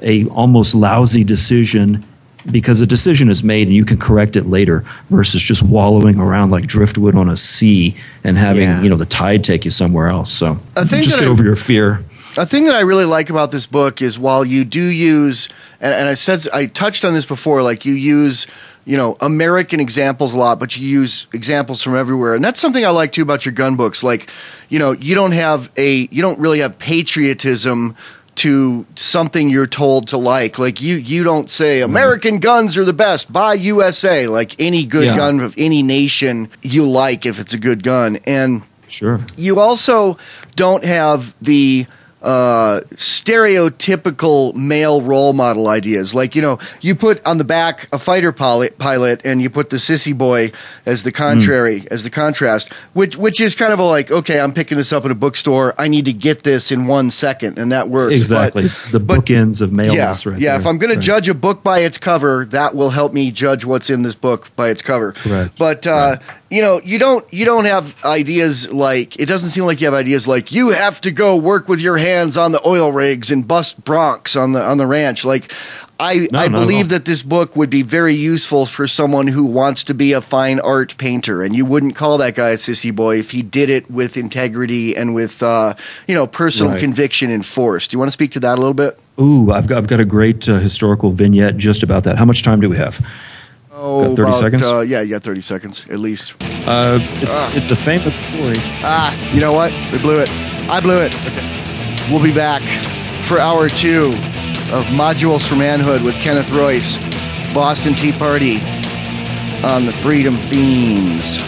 a almost lousy decision, because a decision is made and you can correct it later, versus just wallowing around like driftwood on a sea and having yeah. you know the tide take you somewhere else. So just get I, over your fear. A thing that I really like about this book is, while you do use, and, and I said I touched on this before, like you use. You know, American examples a lot, but you use examples from everywhere. And that's something I like too about your gun books. Like, you know, you don't have a, you don't really have patriotism to something you're told to like. Like you, you don't say American guns are the best, buy U S A. Like any good yeah. gun of any nation you like if it's a good gun. And sure, you also don't have the Uh, stereotypical male role model ideas. Like, you know, you put on the back a fighter pilot and you put the sissy boy as the contrary, mm. as the contrast, which which is kind of a like, okay, I'm picking this up at a bookstore. I need to get this in one second, and that works. Exactly. But, the but, bookends of maleness yeah, right Yeah, there. If I'm going right. to judge a book by its cover, that will help me judge what's in this book by its cover. Right. But, uh, right. you know, you don't you don't have ideas like, it doesn't seem like you have ideas like, you have to go work with your hands on the oil rigs and bust Bronx on the on the ranch. Like, I, no, I believe that this book would be very useful for someone who wants to be a fine art painter, and you wouldn't call that guy a sissy boy if he did it with integrity and with, uh, you know, personal right. conviction and force. Do you want to speak to that a little bit? Ooh, I've got, I've got a great uh, historical vignette just about that. How much time do we have? Oh, got thirty about, seconds? Uh, yeah, you got thirty seconds, at least. Uh, it's, ah. it's a famous story. Ah, you know what? We blew it. I blew it. Okay. We'll be back for hour two of Modules for Manhood with Kenneth Royce, Boston Tea Party on the Freedom Feens.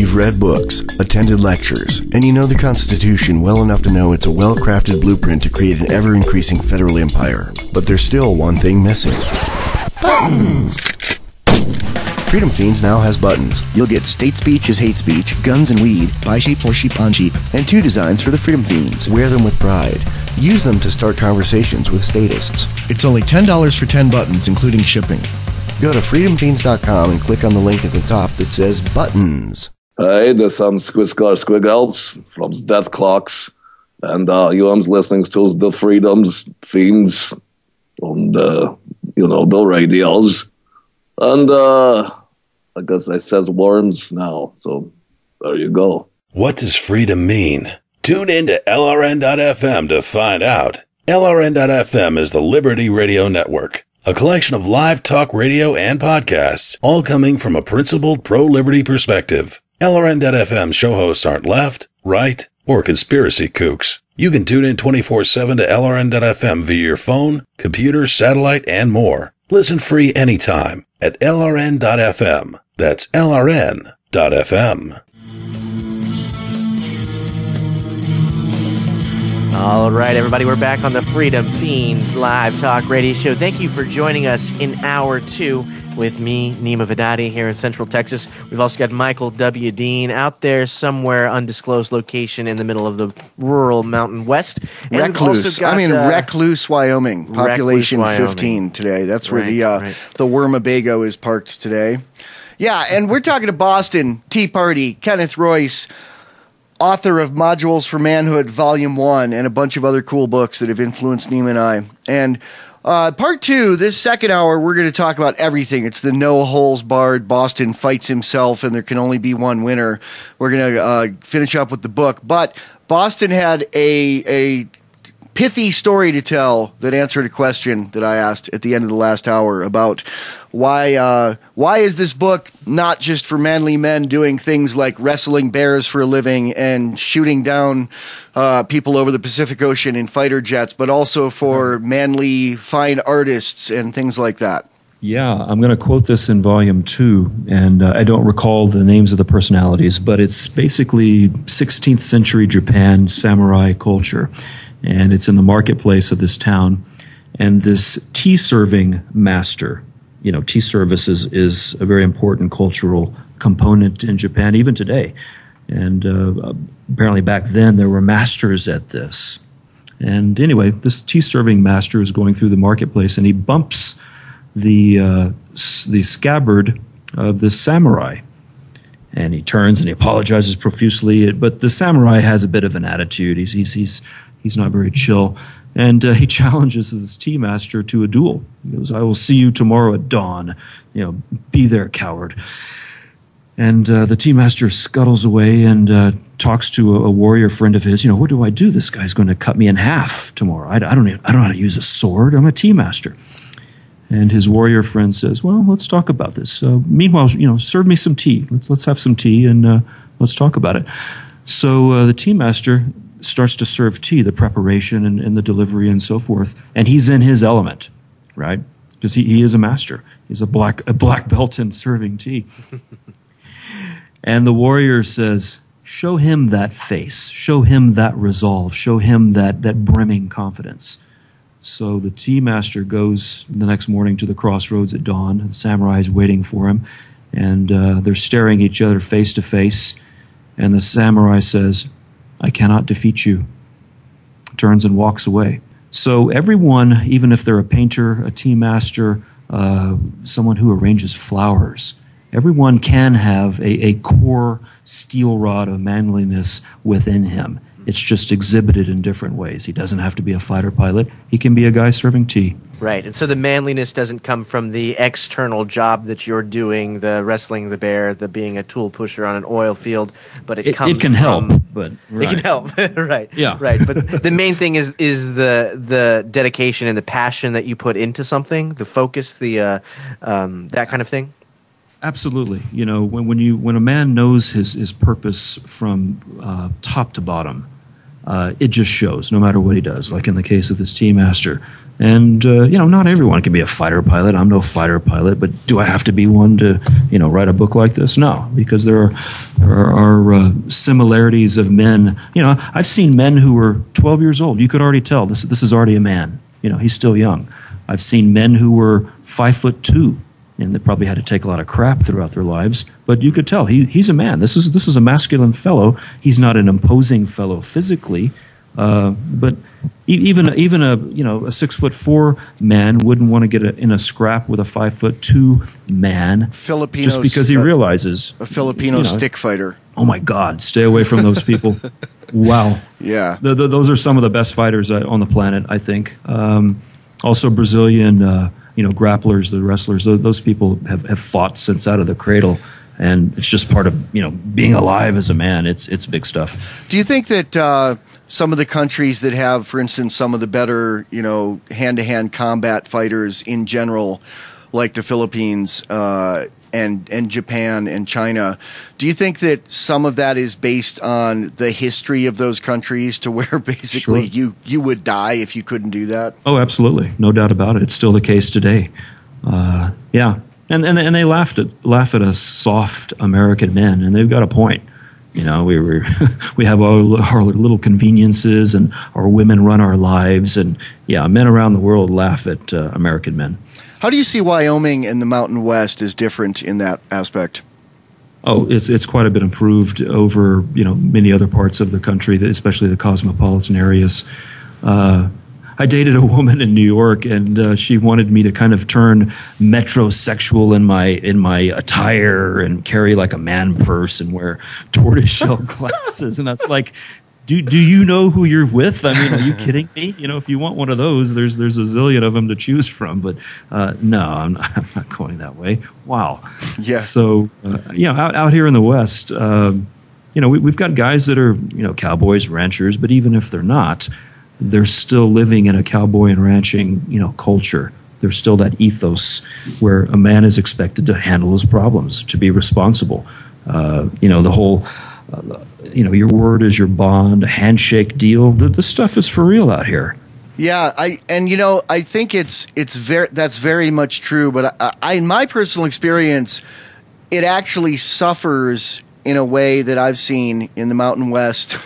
You've read books, attended lectures, and you know the Constitution well enough to know it's a well-crafted blueprint to create an ever-increasing federal empire. But there's still one thing missing. Buttons! Freedom Fiends now has buttons. You'll get State Speech is Hate Speech, Guns and Weed, Buy Sheep for Sheep on Sheep, and two designs for the Freedom Fiends. Wear them with pride. Use them to start conversations with statists. It's only ten dollars for ten buttons, including shipping. Go to freedom fiends dot com and click on the link at the top that says Buttons. Hey, this is some Squiscar Squiggles from Death Clocks, and uh, you are listening to the Freedom Fiends on the, you know, the radios. And uh, I guess I says worms now, so there you go. What does freedom mean? Tune in to L R N dot F M to find out. L R N dot F M is the Liberty Radio Network, a collection of live talk radio and podcasts, all coming from a principled pro-liberty perspective. L R N dot F M show hosts aren't left, right, or conspiracy kooks. You can tune in twenty-four seven to L R N dot F M via your phone, computer, satellite, and more. Listen free anytime at L R N dot F M. That's L R N dot F M. All right, everybody, we're back on the Freedom Fiends live talk radio show. Thank you for joining us in hour two with me, Nima Vedadi, here in Central Texas. We've also got Michael W. Dean out there somewhere, undisclosed location in the middle of the rural Mountain West. And Recluse. Got, I mean, uh, Recluse, Wyoming. Population Recluse, Wyoming. fifteen today. That's where right, the, uh, right. the Wormabago is parked today. Yeah, and we're talking to Boston Tea Party, Kenneth Royce, author of Modules for Manhood, Volume one, and a bunch of other cool books that have influenced Nima and I. And Uh, part two, this second hour, we're going to talk about everything. It's the no-holes-barred Boston fights himself, and there can only be one winner. We're going to uh, finish up with the book. But Boston had a, a pithy story to tell that answered a question that I asked at the end of the last hour about why, uh, why is this book not just for manly men doing things like wrestling bears for a living and shooting down Uh, people over the Pacific Ocean in fighter jets, but also for manly fine artists and things like that. Yeah, I'm going to quote this in Volume two, and uh, I don't recall the names of the personalities, but it's basically sixteenth century Japan samurai culture, and it's in the marketplace of this town. And this tea-serving master, you know, tea services is a very important cultural component in Japan, even today. And uh, apparently back then there were masters at this. And anyway, this tea-serving master is going through the marketplace, and he bumps the, uh, s the scabbard of the samurai. And he turns and he apologizes profusely. But the samurai has a bit of an attitude. He's, he's, he's, he's not very chill. And uh, he challenges this tea master to a duel. He goes, "I will see you tomorrow at dawn. You know, be there, coward." And uh, the tea master scuttles away and uh, talks to a, a warrior friend of his. You know, what do I do? This guy's going to cut me in half tomorrow. I, I, don't even, I don't know how to use a sword. I'm a tea master. And his warrior friend says, well, let's talk about this. Uh, meanwhile, you know, serve me some tea. Let's, let's have some tea and uh, let's talk about it. So uh, the tea master starts to serve tea, the preparation and, and the delivery and so forth. And he's in his element, right? Because he, he is a master. He's a black, a black belt in serving tea. And the warrior says, show him that face, show him that resolve, show him that, that brimming confidence. So the tea master goes the next morning to the crossroads at dawn. The samurai is waiting for him, and uh, they're staring each other face to face. And the samurai says, I cannot defeat you. Turns and walks away. So everyone, even if they're a painter, a tea master, uh, someone who arranges flowers, everyone can have a, a core steel rod of manliness within him. It's just exhibited in different ways. He doesn't have to be a fighter pilot. He can be a guy serving tea. Right, and so the manliness doesn't come from the external job that you're doing, the wrestling the bear, the being a tool pusher on an oil field, but it, it comes It can from, help, but right. It can help, right. Yeah. Right, but the main thing is is the the dedication and the passion that you put into something, the focus, the uh, um, that kind of thing. Absolutely. You know, when, when, you, when a man knows his, his purpose from uh, top to bottom, Uh, it just shows, no matter what he does, like in the case of this tea master. And, uh, you know, not everyone can be a fighter pilot. I'm no fighter pilot, but do I have to be one to, you know, write a book like this? No, because there are, there are uh, similarities of men. You know, I've seen men who were twelve years old. You could already tell this, this is already a man. You know, he's still young. I've seen men who were five foot two, and they probably had to take a lot of crap throughout their lives. But you could tell he he's a man. This is this is a masculine fellow. He's not an imposing fellow physically, uh, but even even a you know a six foot four man wouldn't want to get a, in a scrap with a five foot two man. Filipino, just because he realizes a, a Filipino you know, stick fighter. Oh my God! Stay away from those people. Wow. Yeah. The, the, those are some of the best fighters on the planet, I think. Um, also, Brazilian. Uh, You know, grapplers, the wrestlers, those people have, have fought since out of the cradle, and it's just part of, you know, being alive as a man. It's it's big stuff. Do you think that uh, some of the countries that have, for instance, some of the better, you know, hand-to-hand combat fighters in general, like the Philippines uh, and, and Japan and China, do you think that some of that is based on the history of those countries to where basically sure. you, you would die if you couldn't do that? Oh, absolutely. No doubt about it. It's still the case today. Uh, yeah. And, and and they laughed at laugh at us soft American men, and they've got a point. You know, we were, we have our, our little conveniences, and our women run our lives. And, yeah, men around the world laugh at uh, American men. How do you see Wyoming and the Mountain West as different in that aspect? Oh, it's it's quite a bit improved over, you know, many other parts of the country, especially the cosmopolitan areas. Uh, I dated a woman in New York, and uh, she wanted me to kind of turn metrosexual in my in my attire and carry like a man purse and wear tortoiseshell glasses, and that's like. Do, do you know who you're with? I mean, are you kidding me? You know, if you want one of those, there's there's a zillion of them to choose from. But uh, no, I'm not, I'm not going that way. Wow. Yeah. So, uh, you know, out, out here in the West, uh, you know, we, we've got guys that are, you know, cowboys, ranchers. But even if they're not, they're still living in a cowboy and ranching, you know, culture. There's still that ethos where a man is expected to handle his problems, to be responsible. Uh, you know, the whole... Uh, you know, your word is your bond, a handshake deal. The, the stuff is for real out here. Yeah, I and you know, I think it's it's very that's very much true. But I, I, in my personal experience, it actually suffers in a way that I've seen in the Mountain West.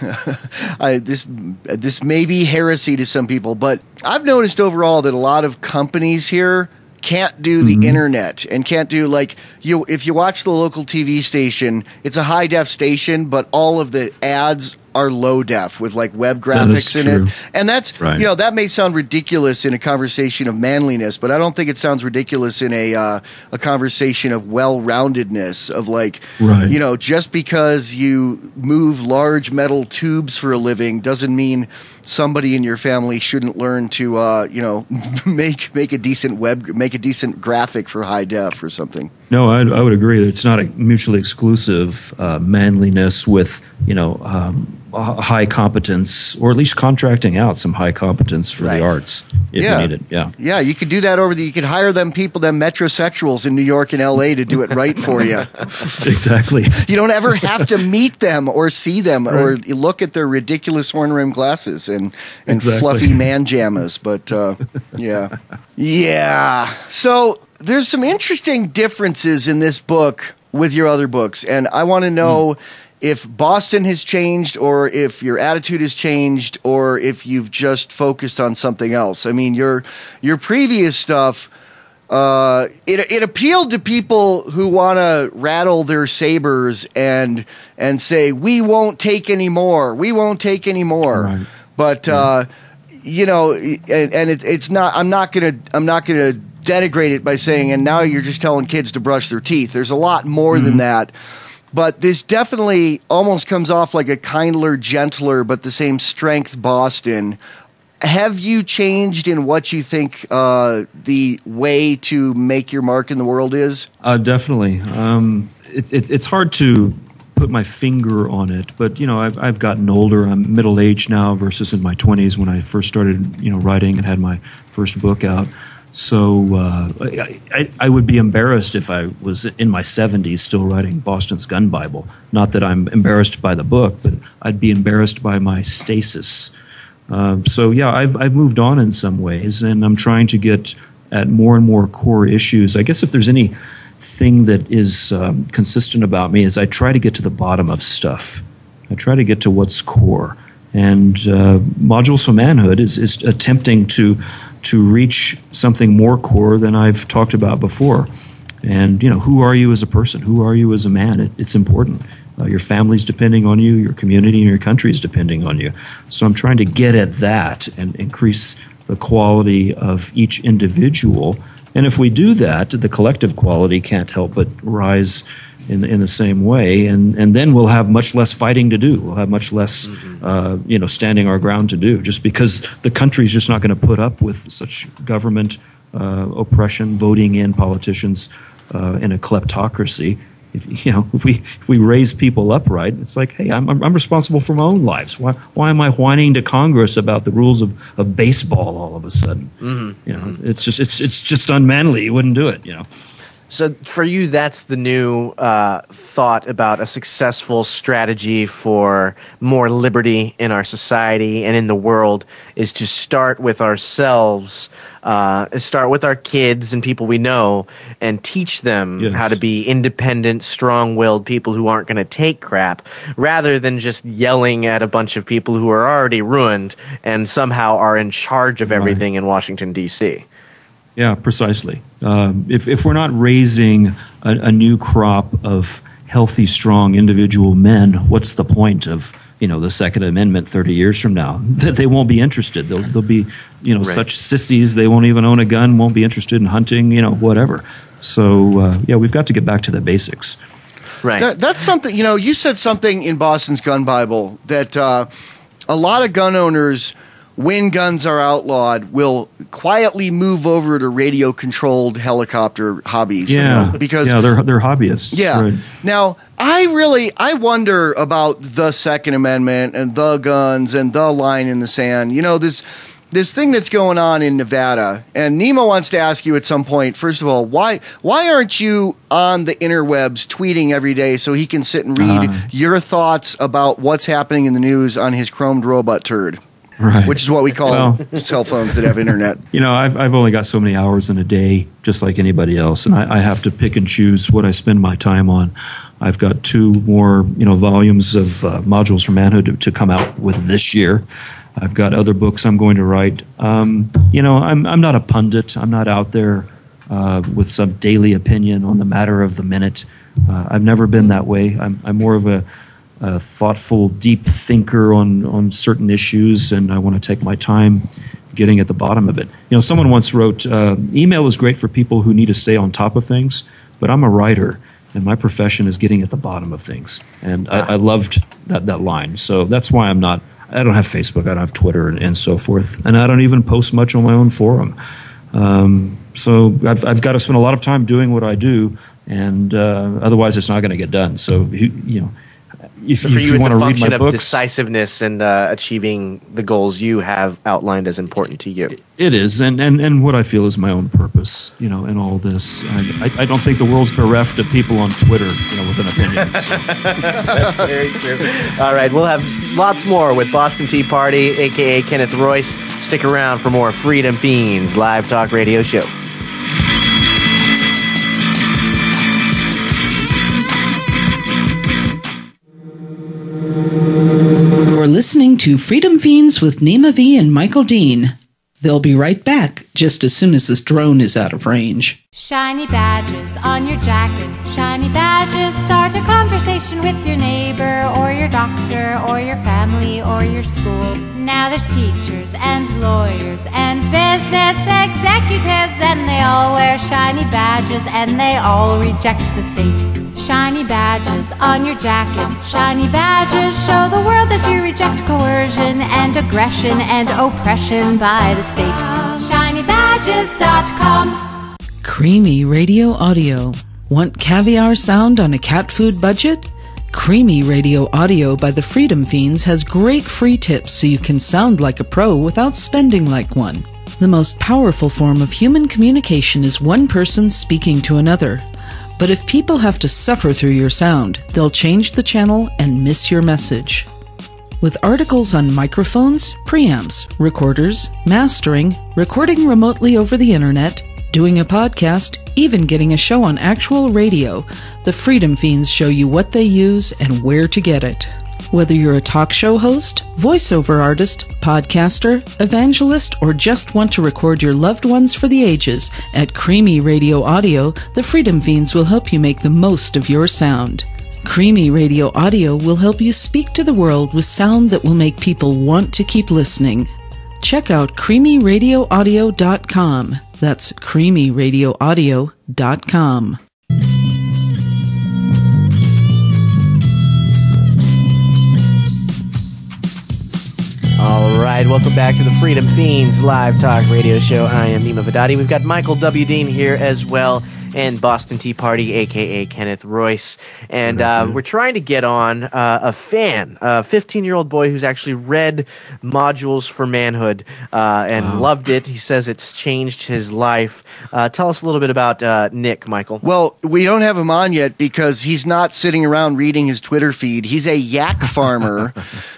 I, this this may be heresy to some people, but I've noticed overall that a lot of companies here can't do the mm-hmm. internet and can't do like you. If you watch the local T V station, it's a high def station, but all of the ads are low def with like web graphics in true. It. And that's right. You know, that may sound ridiculous in a conversation of manliness, but I don't think it sounds ridiculous in a uh, a conversation of well roundedness of like right. You know, just because you move large metal tubes for a living doesn't mean somebody in your family shouldn't learn to, uh, you know, make make a decent web, make a decent graphic for high def or something. No, I, I would agree. It's not a mutually exclusive uh, manliness with, you know, um, high competence, or at least contracting out some high competence for right. the arts if yeah. you need it. Yeah, yeah, you could do that over the. You could hire them people, them metrosexuals in New York and L A to do it right for you. Exactly. You don't ever have to meet them or see them right. or look at their ridiculous horn-rimmed glasses. And, and exactly. fluffy man jammas, but uh, yeah. Yeah. So there's some interesting differences in this book with your other books. And I want to know mm. if Boston has changed, or if your attitude has changed, or if you've just focused on something else. I mean, your, your previous stuff, uh, it, it appealed to people who want to rattle their sabers and, and say, we won't take any more. We won't take any more. Right. But uh, you know, and, and it, it's not. I'm not gonna. I'm not gonna denigrate it by saying. And now you're just telling kids to brush their teeth. There's a lot more mm-hmm. than that. But this definitely almost comes off like a kindler, gentler, but the same strength Boston. Have you changed in what you think uh, the way to make your mark in the world is? Uh, definitely. Um, it, it, it's hard to. Put my finger on it, but you know, I've I've gotten older. I'm middle aged now versus in my twenties when I first started, you know, writing and had my first book out. So uh, I, I would be embarrassed if I was in my seventies still writing Boston's Gun Bible. Not that I'm embarrassed by the book, but I'd be embarrassed by my stasis. Um, so yeah, I've, I've moved on in some ways, and I'm trying to get at more and more core issues. I guess if there's any thing that is um, consistent about me is I try to get to the bottom of stuff. I try to get to what's core. And uh, Modules for Manhood is, is attempting to to reach something more core than I've talked about before. And, you know, who are you as a person? Who are you as a man? It, it's important. Uh, your family's depending on you. Your community and your country is depending on you. So I'm trying to get at that and increase the quality of each individual. And if we do that, the collective quality can't help but rise in the, in the same way. And, and then we'll have much less fighting to do. We'll have much less, mm-hmm. uh, you know, standing our ground to do, just because the country's just not going to put up with such government uh, oppression, voting in politicians uh, in a kleptocracy. If, you know, if we if we raise people upright, it's like, hey, I'm I'm responsible for my own lives. Why why am I whining to Congress about the rules of, of baseball all of a sudden? Mm-hmm. You know, it's just it's it's just unmanly. You wouldn't do it. You know. So for you, that's the new uh, thought about a successful strategy for more liberty in our society and in the world is to start with ourselves. Uh, start with our kids and people we know and teach them yes. how to be independent, strong-willed people who aren't going to take crap, rather than just yelling at a bunch of people who are already ruined and somehow are in charge of everything right. in Washington, D C Yeah, precisely. Um, if, if we're not raising a, a new crop of healthy, strong individual men, what's the point of you know the Second Amendment thirty years from now? They won't be interested. They'll, they'll be you know right. such sissies. They won't even own a gun. Won't be interested in hunting. You know whatever. So uh, yeah, we've got to get back to the basics. Right. That, that's something. You know, you said something in Boston's Gun Bible that uh, a lot of gun owners, when guns are outlawed, will quietly move over to radio-controlled helicopter hobbies. Yeah, you know, because yeah, they're they're hobbyists. Yeah. Right. Now, I really I wonder about the Second Amendment and the guns and the line in the sand. You know, this this thing that's going on in Nevada. And Nima wants to ask you at some point. First of all, why why aren't you on the interwebs tweeting every day so he can sit and read uh, your thoughts about what's happening in the news on his chromed robot turd? Right. Which is what we call well, cell phones that have internet. You know, I've, I've only got so many hours in a day, just like anybody else, and I, I have to pick and choose what I spend my time on. I've got two more, you know, volumes of uh, Modules for Manhood to, to come out with this year. I've got other books I'm going to write. Um, you know, I'm, I'm not a pundit. I'm not out there uh, with some daily opinion on the matter of the minute. Uh, I've never been that way. I'm, I'm more of a... a thoughtful, deep thinker on, on certain issues, and I want to take my time getting at the bottom of it. You know, someone once wrote, uh, email is great for people who need to stay on top of things, but I'm a writer, and my profession is getting at the bottom of things. And I, I loved that, that line. So that's why I'm not, I don't have Facebook, I don't have Twitter, and, and so forth, and I don't even post much on my own forum. Um, so I've, I've got to spend a lot of time doing what I do, and uh, otherwise it's not going to get done. So, you, you know, If, so for if you, you it's a function of books, decisiveness and uh, achieving the goals you have outlined as important to you. It is, and, and, and what I feel is my own purpose, you know, in all this. I, I, I don't think the world's bereft of people on Twitter, you know, with an opinion. So. That's very true. All right, we'll have lots more with Boston Tea Party, a k a. Kenneth Royce. Stick around for more Freedom Fiends live talk radio show. You're listening to Freedom Fiends with Nima V and Michael Dean. They'll be right back just as soon as this drone is out of range. Shiny badges on your jacket. Shiny badges start a conversation with your neighbor or your doctor or your family or your school. Now there's teachers and lawyers and business executives, and they all wear shiny badges and they all reject the state. Shiny badges on your jacket. Shiny badges show the world that you reject coercion and aggression and oppression by the state. shiny badges dot com. Creamy Radio Audio. Want caviar sound on a cat food budget? Creamy Radio Audio by the Freedom Fiends has great free tips so you can sound like a pro without spending like one. The most powerful form of human communication is one person speaking to another. But if people have to suffer through your sound, they'll change the channel and miss your message. With articles on microphones, preamps, recorders, mastering, recording remotely over the internet, doing a podcast, even getting a show on actual radio, the Freedom Feens show you what they use and where to get it. Whether you're a talk show host, voiceover artist, podcaster, evangelist, or just want to record your loved ones for the ages, at Creamy Radio Audio, the Freedom Feens will help you make the most of your sound. Creamy Radio Audio will help you speak to the world with sound that will make people want to keep listening. Check out Creamy Radio Audio dot com. That's Creamy Radio Audio dot com. All right, welcome back to the Freedom Fiends live talk radio show. I am Nima Vedadi. We've got Michael W. Dean here as well, and Boston Tea Party, a k a. Kenneth Royce. And uh, we're trying to get on uh, a fan, a fifteen-year-old boy who's actually read Modules for Manhood uh, and wow. loved it. He says it's changed his life. Uh, tell us a little bit about uh, Nick, Michael. Well, we don't have him on yet because he's not sitting around reading his Twitter feed. He's a yak farmer.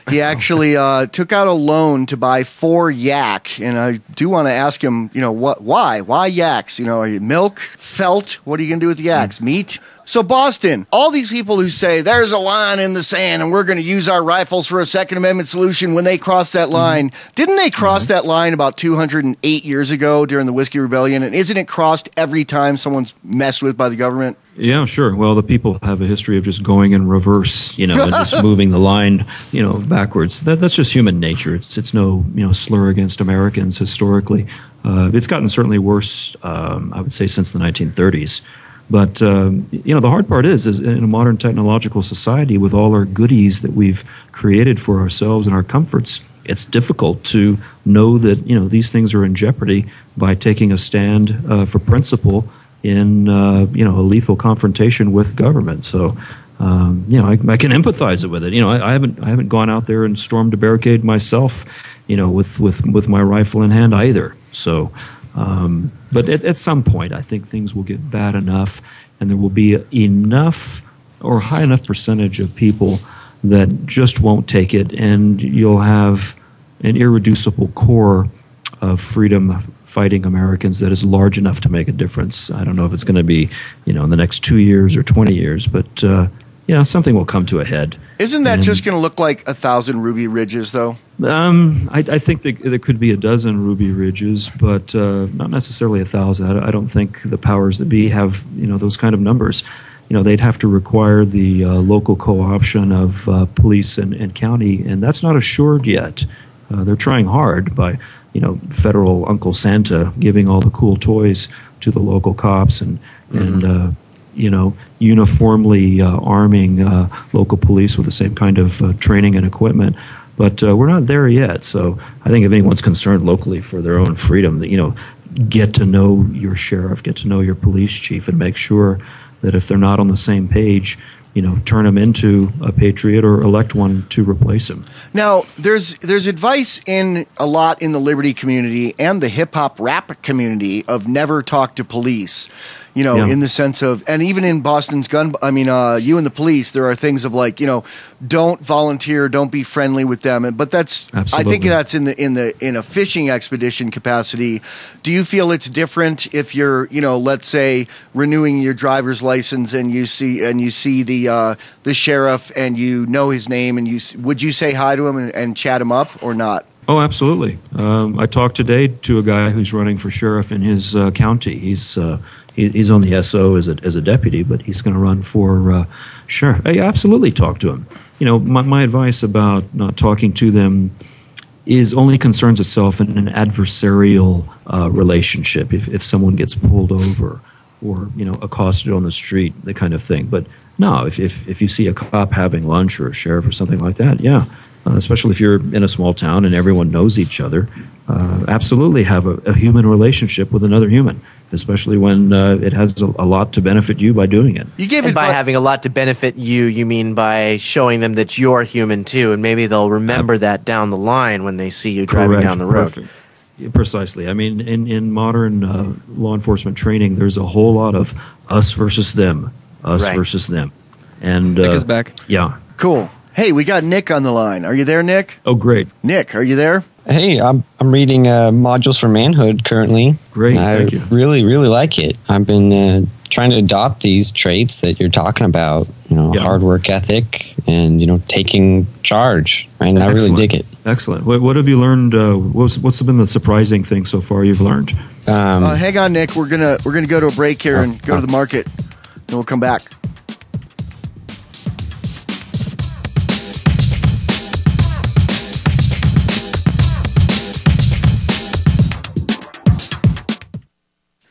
He actually uh, took out a loan to buy four yak. And I do want to ask him, you know, what? why? Why yaks? You know, are you milk, felt? What are you going to do with the yaks? Meat? So Boston, all these people who say there's a line in the sand and we're going to use our rifles for a Second Amendment solution, when they crossed that line, mm-hmm. didn't they cross mm-hmm. that line about two hundred eight years ago during the Whiskey Rebellion? And isn't it crossed every time someone's messed with by the government? Yeah, sure. Well, the people have a history of just going in reverse, you know, and just moving the line, you know, backwards. That, that's just human nature. It's it's no, you know, slur against Americans historically. Uh, it's gotten certainly worse, um, I would say, since the nineteen thirties. But, um, you know, the hard part is, is in a modern technological society with all our goodies that we've created for ourselves and our comforts, it's difficult to know that, you know, these things are in jeopardy by taking a stand uh, for principle in, uh, you know, a lethal confrontation with government. So, um, you know, I, I can empathize with it. You know, I, I haven't I haven't gone out there and stormed a barricade myself, you know, with, with, with my rifle in hand either. So... Um, but at, at some point, I think things will get bad enough, and there will be enough or high enough percentage of people that just won't take it, and you'll have an irreducible core of freedom-fighting Americans that is large enough to make a difference. I don't know if it's going to be, you know, in the next two years or twenty years, but uh, you know, something will come to a head. Isn't that and, just going to look like a thousand ruby ridges, though? Um, I, I think that there could be a dozen ruby ridges, but uh, not necessarily a thousand. I, I don't think the powers that be have, you know, those kind of numbers. You know, they'd have to require the uh, local co-option of uh, police and, and county, and that's not assured yet. Uh, they're trying hard by, you know, federal Uncle Santa giving all the cool toys to the local cops and mm-hmm. and. Uh, you know, uniformly uh, arming uh, local police with the same kind of uh, training and equipment. But uh, we're not there yet. So I think if anyone's concerned locally for their own freedom, you know, get to know your sheriff, get to know your police chief, and make sure that if they're not on the same page, you know, turn him into a patriot or elect one to replace him. Now, there's there's advice in a lot in the liberty community and the hip-hop rap community of never talk to police, you know, yeah. in the sense of, and even in Boston's Gun, I mean, uh, You and the Police, there are things of like, you know, don't volunteer, don't be friendly with them. But that's, absolutely. I think that's in the in the in a fishing expedition capacity. Do you feel it's different if you're, you know, let's say renewing your driver's license and you see and you see the Uh, the sheriff and you know his name and you would you say hi to him and, and chat him up or not? Oh, absolutely. Um, I talked today to a guy who's running for sheriff in his uh, county. He's uh, he, he's on the S O as a as a deputy, but he's going to run for uh, sheriff. I absolutely talk to him. You know, my my advice about not talking to them is only concerns itself in an adversarial uh, relationship. If if someone gets pulled over or, you know, accosted on the street, the kind of thing, but. No, if, if if you see a cop having lunch or a sheriff or something like that, yeah, uh, especially if you're in a small town and everyone knows each other, uh, absolutely have a, a human relationship with another human, especially when uh, it has a, a lot to benefit you by doing it. You gave it by having a lot to benefit you, you mean by showing them that you're human too, and maybe they'll remember that down the line when they see you driving down the road. Perfect. Precisely. I mean, in, in modern uh, law enforcement training, there's a whole lot of us versus them, us right. versus them. And Nick uh, is back. Yeah. Cool. Hey, we got Nick on the line. Are you there, Nick? Oh, great. Nick, are you there? Hey, I'm I'm reading uh, Modules for Manhood currently. Great, I thank you. really, really like it. I've been uh, trying to adopt these traits that you're talking about, you know, yeah. hard work ethic and, you know, taking charge, right? And Excellent. I really dig it. Excellent. What, what have you learned? Uh, what's, what's been the surprising thing so far you've learned? Um, uh, hang on, Nick. We're gonna we're gonna go to a break here uh, and go uh, to the market, and we'll come back.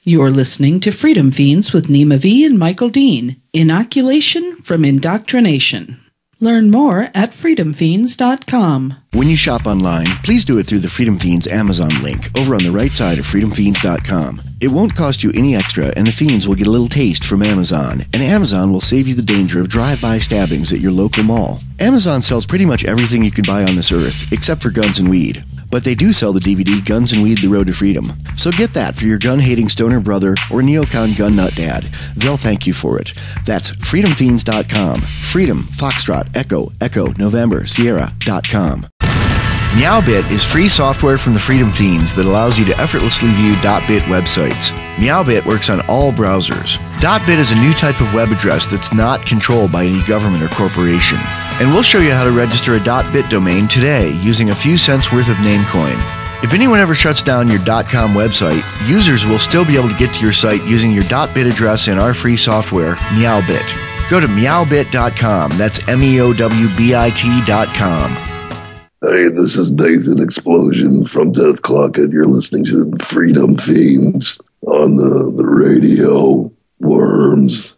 You're listening to Freedom Fiends with Nima V and Michael Dean, Inoculation from Indoctrination. Learn more at freedom fiends dot com. When you shop online, please do it through the Freedom Fiends Amazon link over on the right side of freedom fiends dot com. It won't cost you any extra, and the Fiends will get a little taste from Amazon, and Amazon will save you the danger of drive-by stabbings at your local mall. Amazon sells pretty much everything you can buy on this earth, except for guns and weed. But they do sell the D V D Guns and Weed: The Road to Freedom. So get that for your gun-hating stoner brother or neocon gun nut dad. They'll thank you for it. That's freedom fiends dot com. Freedom, Foxtrot, Echo, Echo, November, Sierra dot com. MeowBit is free software from the Freedom Fiends that allows you to effortlessly view .bit websites. MeowBit works on all browsers. .bit is a new type of web address that's not controlled by any government or corporation. And we'll show you how to register a .bit domain today using a few cents worth of Namecoin. If anyone ever shuts down your .com website, users will still be able to get to your site using your .bit address in our free software, MeowBit. Go to meow bit dot com. That's M E O W B I T dot com. Hey, this is Nathan Explosion from Death Clock, and you're listening to Freedom Fiends on the, the radio. Worms.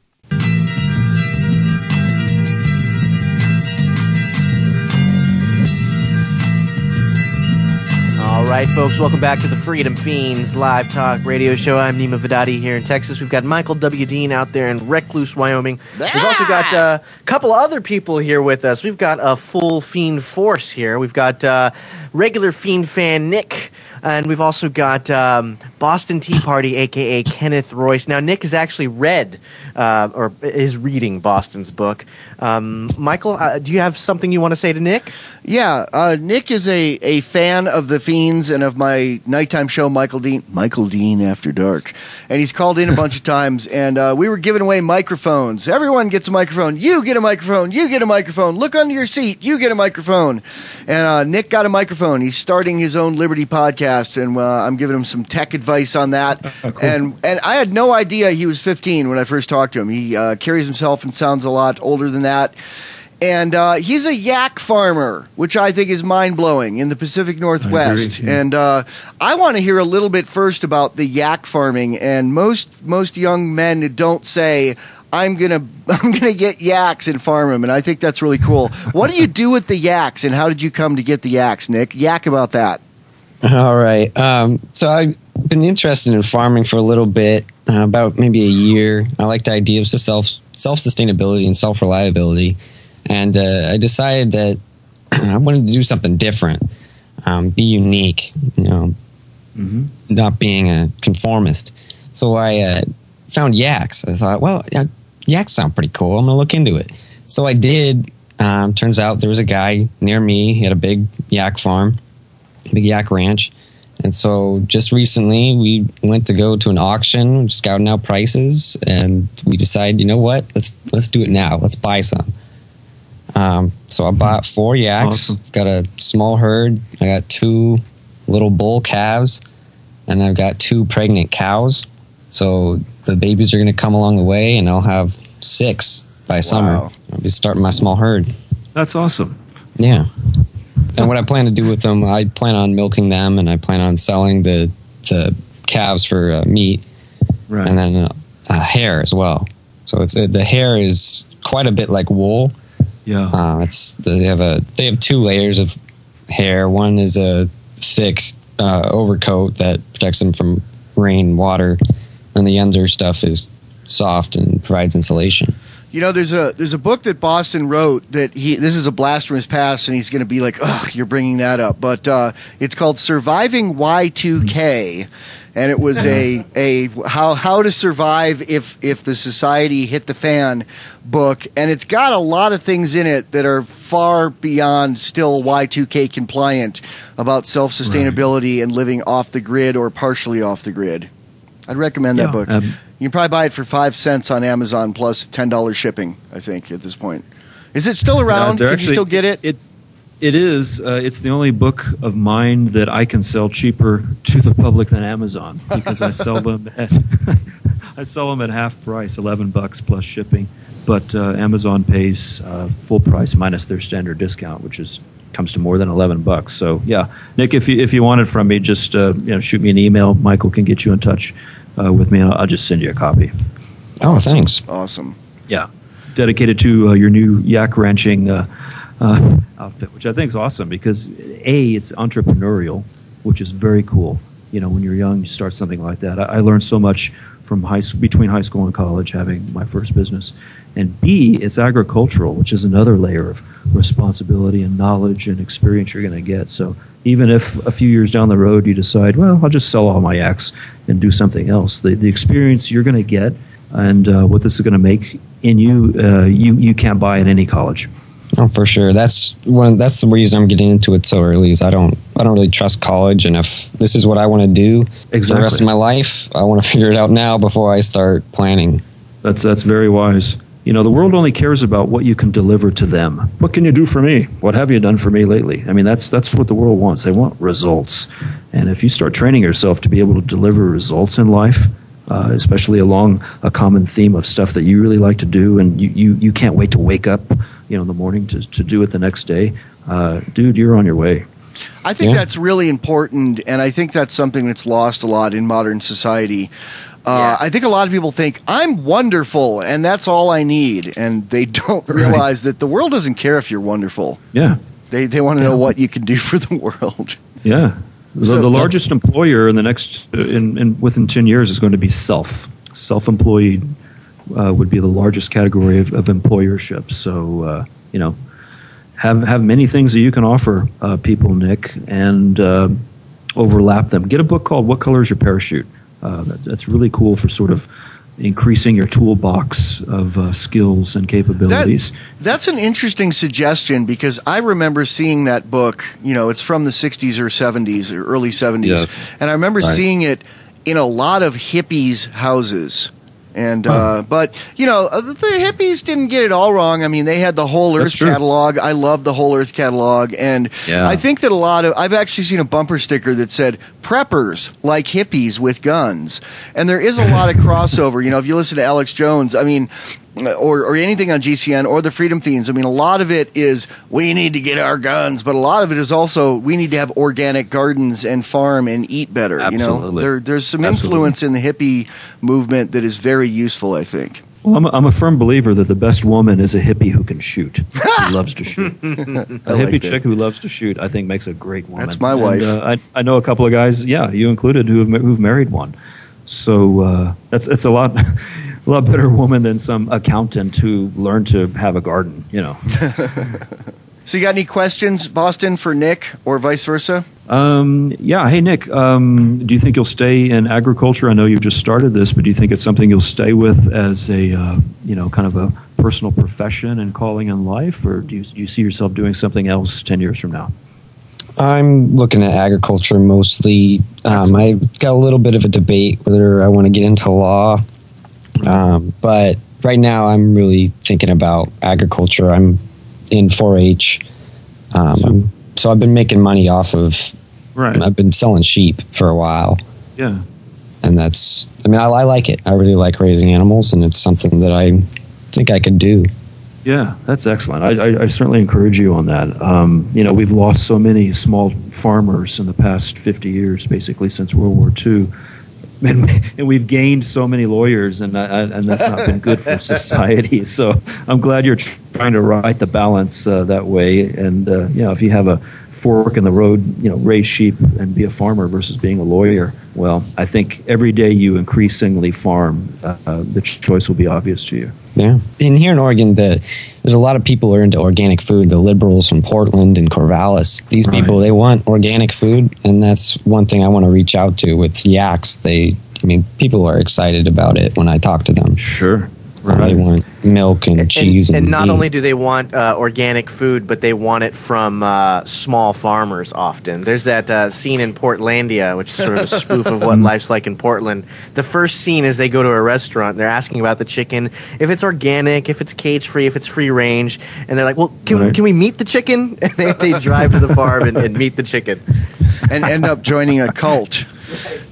All right, folks, welcome back to the Freedom Fiends live talk radio show. I'm Nima Vedadi here in Texas. We've got Michael W. Dean out there in Recluse, Wyoming. Ah! We've also got uh, a couple other people here with us. We've got a full Fiend force here. We've got uh, regular Fiend fan Nick. And we've also got um, Boston Tea Party, a k a. Kenneth Royce. Now, Nick has actually read uh, or is reading Boston's book. Um, Michael, uh, do you have something you want to say to Nick? Yeah. Uh, Nick is a, a fan of the Fiends and of my nighttime show, Michael Dean, Michael Dean After Dark. And he's called in a bunch of times, and uh, we were giving away microphones. Everyone gets a microphone. You get a microphone. You get a microphone. Look under your seat. You get a microphone. And uh, Nick got a microphone. He's starting his own Liberty podcast. And uh, I'm giving him some tech advice on that. Oh, cool. And and I had no idea he was fifteen when I first talked to him. He uh, carries himself and sounds a lot older than that. And uh, he's a yak farmer, which I think is mind-blowing, in the Pacific Northwest. I agree, yeah. And uh, I want to hear a little bit first about the yak farming. And most most young men don't say, I'm gonna I'm gonna get yaks and farm them. And I think that's really cool. What do you do with the yaks, and how did you come to get the yaks, Nick? Yak about that. All right. Um, so I've been interested in farming for a little bit, uh, about maybe a year. I like the idea of self, self-sustainability and self-reliability. And uh, I decided that I wanted to do something different, um, be unique, you know, mm-hmm. not being a conformist. So I uh, found yaks. I thought, well, uh, yaks sound pretty cool. I'm going to look into it. So I did. Um, turns out there was a guy near me. He had a big yak farm. Big yak ranch. And so just recently we went to go to an auction, scouting out prices, and we decided, you know what, let's let's do it now. Let's buy some. Um, so I bought four yaks, awesome. Got a small herd, I got two little bull calves, and I've got two pregnant cows. So the babies are going to come along the way, and I'll have six by wow. summer. I'll be starting my small herd. That's awesome. Yeah. And what I plan to do with them, I plan on milking them, and I plan on selling the, the calves for uh, meat, right. and then uh, uh, hair as well. So it's uh, the hair is quite a bit like wool. Yeah, uh, it's they have a they have two layers of hair. One is a thick uh, overcoat that protects them from rain, water, and the under stuff is soft and provides insulation. You know, there's a there's a book that Boston wrote that he. This is a blast from his past, and he's going to be like, "Ugh, you're bringing that up." But uh, it's called "Surviving Y two K," and it was a a how how to survive if if the society hit the fan book, and it's got a lot of things in it that are far beyond still Y two K compliant about self sustainability right. and living off the grid or partially off the grid. I'd recommend yeah, that book. Um, You can probably buy it for five cents on Amazon plus ten dollars shipping. I think at this point, is it still around? Uh, can actually, you still get it? It, it is. Uh, it's the only book of mine that I can sell cheaper to the public than Amazon because I sell them at I sell them at half price, eleven bucks plus shipping. But uh, Amazon pays uh, full price minus their standard discount, which is comes to more than eleven bucks. So yeah, Nick, if you if you want it from me, just uh, you know shoot me an email. Michael can get you in touch. Uh, with me, and I'll just send you a copy. Oh, awesome. Thanks. Awesome. Yeah. Dedicated to uh, your new yak ranching uh, uh, outfit, which I think is awesome because, A, it's entrepreneurial, which is very cool. You know, when you're young, you start something like that. I, I learned so much from high school, between high school and college, having my first business. And B, it's agricultural, which is another layer of responsibility and knowledge and experience you're going to get. So even if a few years down the road you decide, well, I'll just sell all my yaks and do something else, the, the experience you're going to get and uh, what this is going to make in you, uh, you you can't buy at any college. Oh, for sure. That's one. That's the reason I'm getting into it so early. Is I don't I don't really trust college, and if this is what I want to do exactly. for the rest of my life, I want to figure it out now before I start planning. That's that's very wise. You know, the world only cares about what you can deliver to them. What can you do for me? What have you done for me lately? I mean, that's that's what the world wants. They want results. And if you start training yourself to be able to deliver results in life, uh, especially along a common theme of stuff that you really like to do and you, you, you can't wait to wake up, you know, in the morning to, to do it the next day, uh, dude, you're on your way. I think yeah. that's really important, and I think that's something that's lost a lot in modern society. Uh, yeah. I think a lot of people think, I'm wonderful, and that's all I need. And they don't realize right. that the world doesn't care if you're wonderful. Yeah. They they want to yeah. know what you can do for the world. Yeah. The, so the largest employer in the next, in, in within ten years is going to be self. Self-employed uh, would be the largest category of, of employership. So, uh, you know, have, have many things that you can offer uh, people, Nick, and uh, overlap them. Get a book called What Color Is Your Parachute? Uh, that, that's really cool for sort of increasing your toolbox of uh, skills and capabilities. That, that's an interesting suggestion because I remember seeing that book. You know, it's from the sixties or seventies or early seventies. Yes. And I remember right. seeing it in a lot of hippies' houses. And uh, oh. But, you know, the hippies didn't get it all wrong. I mean, they had the Whole Earth catalog. I love the Whole Earth catalog. And yeah. I think that a lot of – I've actually seen a bumper sticker that said, preppers like hippies with guns. And there is a lot of crossover. You know, if you listen to Alex Jones, I mean – Or, or anything on G C N or the Freedom Feens. I mean, a lot of it is we need to get our guns, but a lot of it is also we need to have organic gardens and farm and eat better. Absolutely. You know, there, there's some influence Absolutely. in the hippie movement that is very useful, I think. Well, I'm a, I'm a firm believer that the best woman is a hippie who can shoot, who loves to shoot. A hippie like chick who loves to shoot, I think, makes a great woman. That's my and, wife. Uh, I, I know a couple of guys, yeah, you included, who have, who've married one. So uh, that's it's a lot. A lot better woman than some accountant who learned to have a garden, you know. So you got any questions, Boston, for Nick or vice versa? Um, yeah. Hey, Nick, um, do you think you'll stay in agriculture? I know you've just started this, but do you think it's something you'll stay with as a, uh, you know, kind of a personal profession and calling in life? Or do you, do you see yourself doing something else ten years from now? I'm looking at agriculture mostly. Um, I've got a little bit of a debate whether I want to get into law. Um, but right now I'm really thinking about agriculture. I'm in four H. Um, so, so I've been making money off of, right. I've been selling sheep for a while. Yeah. And that's, I mean, I, I like it. I really like raising animals, and it's something that I think I could do. Yeah, that's excellent. I, I, I certainly encourage you on that. Um, you know, we've lost so many small farmers in the past fifty years, basically since World War Two. And we've gained so many lawyers, and I, and that's not been good for society. So I'm glad you're trying to right the balance uh, that way. And uh, you know, if you have a fork in the road, you know, raise sheep and be a farmer versus being a lawyer. Well, I think every day you increasingly farm, uh, uh, the choice will be obvious to you. Yeah. And here in Oregon, the, there's a lot of people who are into organic food, the liberals from Portland and Corvallis. These right. people, they want organic food, and that's one thing I want to reach out to with Yaks. They, I mean, people are excited about it when I talk to them. Sure. Right. They want milk and cheese. And, and, and not meat. Only do they want uh, organic food, but they want it from uh, small farmers often. There's that uh, scene in Portlandia, which is sort of a spoof of what life's like in Portland. The first scene is they go to a restaurant, and they're asking about the chicken, if it's organic, if it's cage-free, if it's free-range. And they're like, well, can, right. can we meet the chicken? And they, they drive to the farm and, and meet the chicken. And end up joining a cult.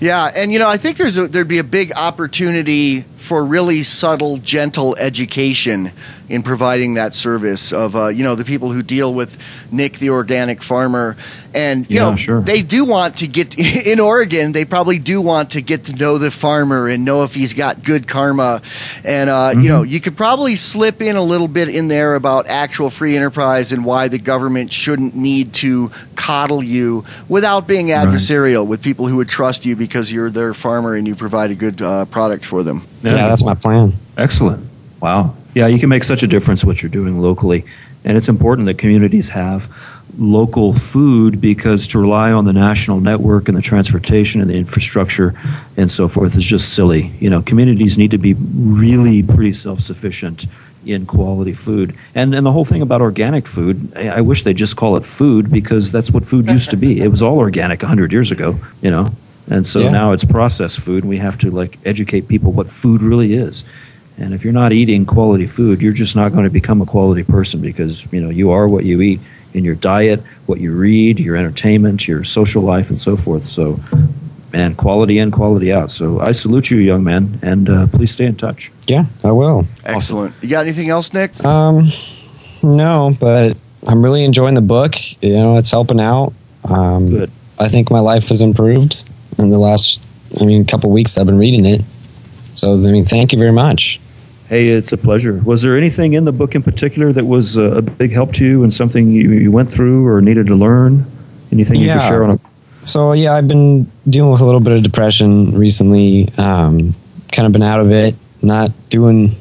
Yeah, and you know, I think there's a, there'd be a big opportunity for really subtle, gentle education in providing that service of uh, you know, the people who deal with Nick the organic farmer, and you yeah, know sure. they do want to get in Oregon. They probably do want to get to know the farmer and know if he's got good karma, and uh, mm-hmm. you know, you could probably slip in a little bit in there about actual free enterprise and why the government shouldn't need to coddle you without being adversarial right. with people who would try. Trust you because you're their farmer and you provide a good uh, product for them. Yeah, yeah, that's my plan. Excellent. Wow. Yeah, you can make such a difference what you're doing locally. And it's important that communities have local food, because to rely on the national network and the transportation and the infrastructure and so forth is just silly. You know, communities need to be really pretty self-sufficient in quality food. And and the whole thing about organic food, I, I wish they just call it food, because that's what food used to be. It was all organic one hundred years ago, you know. And so yeah. now it's processed food, and we have to like educate people what food really is. And if you're not eating quality food, you're just not going to become a quality person, because, you know, you are what you eat in your diet, what you read, your entertainment, your social life, and so forth. So, man, quality in, quality out. So I salute you, young man, and uh, please stay in touch. Yeah, I will. Excellent. Awesome. You got anything else, Nick? Um, no, but I'm really enjoying the book. You know, it's helping out. Um, Good. I think my life has improved. In the last, I mean, couple weeks I've been reading it. So, I mean, thank you very much. Hey, it's a pleasure. Was there anything in the book in particular that was a big help to you and something you, you went through or needed to learn? Anything you yeah. could share on it? So, yeah, I've been dealing with a little bit of depression recently. Um, kind of been out of it, not doing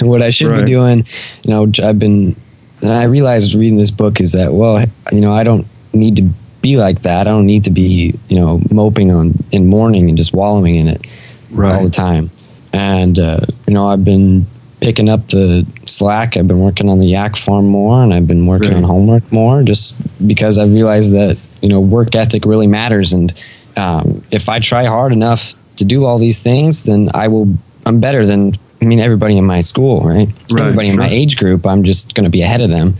what I should right. be doing. You know, I've been, and I realized reading this book is that, well, you know, I don't need to be like that. I don't need to be, you know, moping on in mourning and just wallowing in it right. all the time. And uh, you know, I've been picking up the slack. I've been working on the yak farm more, and I've been working right. on homework more, just because I realized that, you know, work ethic really matters. And um, if I try hard enough to do all these things, then I will. I'm better than I mean everybody in my school, right? right everybody sure. in my age group. I'm just going to be ahead of them.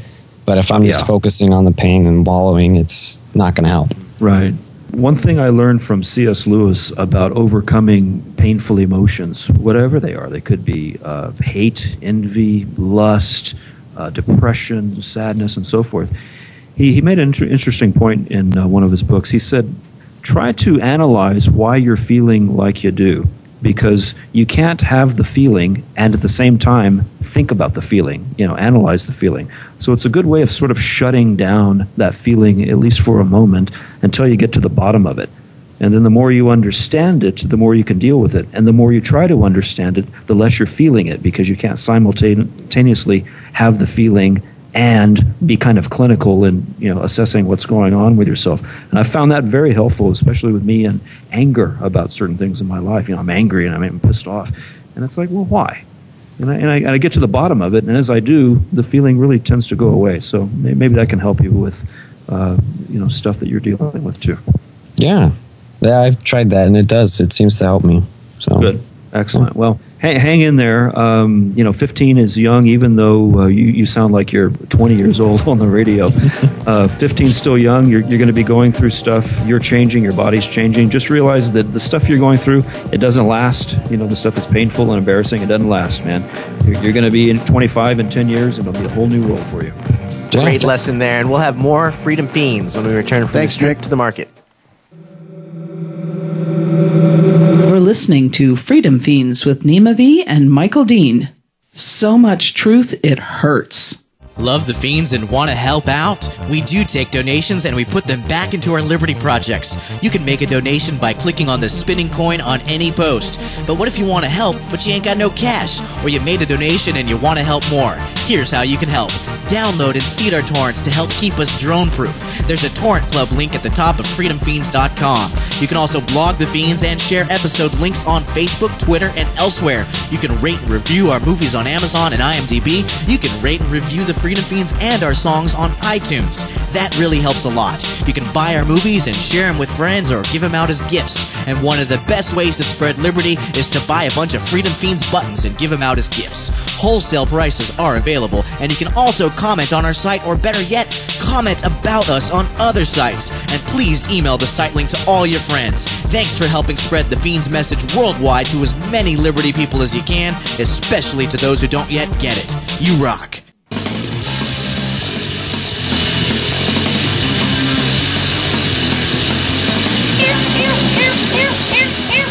But if I'm yeah. just focusing on the pain and wallowing, it's not going to help. Right. One thing I learned from C S Lewis about overcoming painful emotions, whatever they are, they could be uh, hate, envy, lust, uh, depression, sadness, and so forth. He, he made an inter- interesting point in uh, one of his books. He said, try to analyze why you're feeling like you do, because you can't have the feeling and at the same time think about the feeling, you know, analyze the feeling. So it's a good way of sort of shutting down that feeling, at least for a moment, until you get to the bottom of it. And then the more you understand it, the more you can deal with it. And the more you try to understand it, the less you're feeling it, because you can't simultaneously have the feeling and be kind of clinical in, you know, assessing what's going on with yourself. And I found that very helpful, especially with me and anger about certain things in my life. You know, I'm angry and I'm pissed off. And it's like, well, why? And I, and I, and I get to the bottom of it, and as I do, the feeling really tends to go away. So maybe that can help you with, uh, you know, stuff that you're dealing with too. Yeah. Yeah, I've tried that, and it does. It seems to help me. So good. Excellent. Well, hang, hang in there. Um, you know, fifteen is young, even though uh, you, you sound like you're twenty years old on the radio. Uh, fifteen is still young. You're, you're going to be going through stuff. You're changing. Your body's changing. Just realize that the stuff you're going through, it doesn't last. You know, the stuff is painful and embarrassing. It doesn't last, man. You're, you're going to be in twenty-five in ten years, and it'll be a whole new world for you. Great lesson there. And we'll have more Freedom Fiends when we return from Thanks, the strip to the market. We're listening to Freedom Fiends with Nima V and Michael Dean. So much truth, it hurts. Love the Fiends and want to help out? We do take donations and we put them back into our Liberty projects. You can make a donation by clicking on the spinning coin on any post. But what if you want to help, but you ain't got no cash? Or you made a donation and you want to help more? Here's how you can help. Download and seed our torrents to help keep us drone-proof. There's a torrent club link at the top of freedom fiends dot com. You can also blog The Fiends and share episode links on Facebook, Twitter, and elsewhere. You can rate and review our movies on Amazon and IMDb. You can rate and review the Freedom Fiends and our songs on iTunes. That really helps a lot. You can buy our movies and share them with friends or give them out as gifts. And one of the best ways to spread liberty is to buy a bunch of Freedom Fiends buttons and give them out as gifts. Wholesale prices are available, and you can also comment on our site, or better yet, comment about us on other sites. And please email the site link to all your friends. Thanks for helping spread The Fiend's message worldwide to as many liberty people as you can, especially to those who don't yet get it. You rock.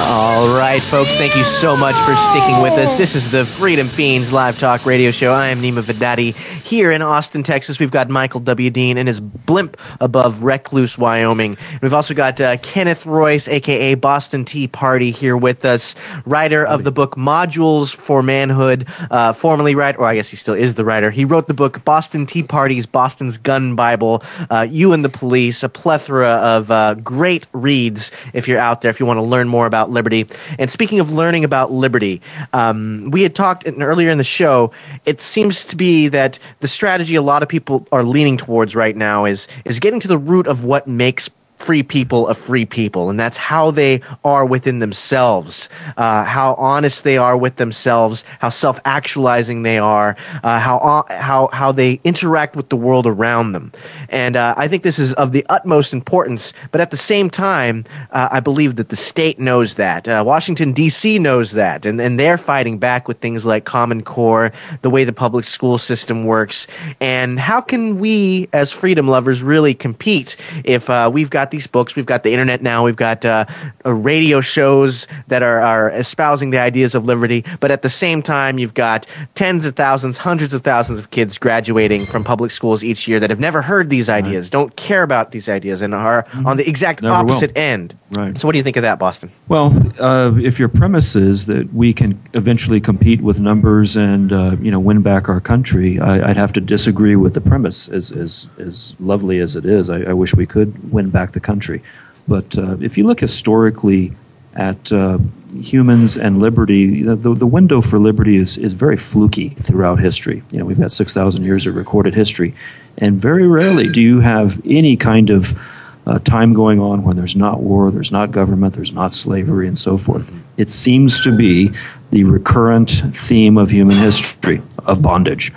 All right, folks, thank you so much for sticking with us. This is the Freedom Fiends live talk radio show. I am Nima Vedadi. Here in Austin, Texas, we've got Michael W. Dean and his blimp above Recluse, Wyoming. And we've also got uh, Kenneth Royce, a k a. Boston T. Party, here with us, writer of the book Modules for Manhood, uh, formerly writer, or I guess he still is the writer. He wrote the book Boston Tea Party's Boston's Gun Bible, uh, You and the Police, a plethora of uh, great reads if you're out there, if you want to learn more about liberty. And speaking of learning about liberty, um, we had talked in, earlier in the show, it seems to be that the strategy a lot of people are leaning towards right now is is getting to the root of what makes free people a free people, and that's how they are within themselves, uh, how honest they are with themselves, how self-actualizing they are, uh, how uh, how how they interact with the world around them. And uh, I think this is of the utmost importance. But at the same time, uh, I believe that the state knows that, uh, Washington D C knows that, and and they're fighting back with things like Common Core, the way the public school system works. And how can we, as freedom lovers, really compete if uh, we've got these books, we've got the internet now, we've got uh, uh, radio shows that are, are espousing the ideas of liberty, but at the same time you've got tens of thousands, hundreds of thousands of kids graduating from public schools each year that have never heard these ideas, right, don't care about these ideas, and are mm-hmm. on the exact never opposite will. end. Right. So what do you think of that, Boston? Well, uh, if your premise is that we can eventually compete with numbers and uh, you know, win back our country, I, I'd have to disagree with the premise. As, as, as lovely as it is, I, I wish we could win back the country. But uh, if you look historically at uh, humans and liberty, the, the window for liberty is, is very fluky throughout history. You know, we've got six thousand years of recorded history, and very rarely do you have any kind of uh, time going on when there's not war, there's not government, there's not slavery, and so forth. It seems to be the recurrent theme of human history, of bondage.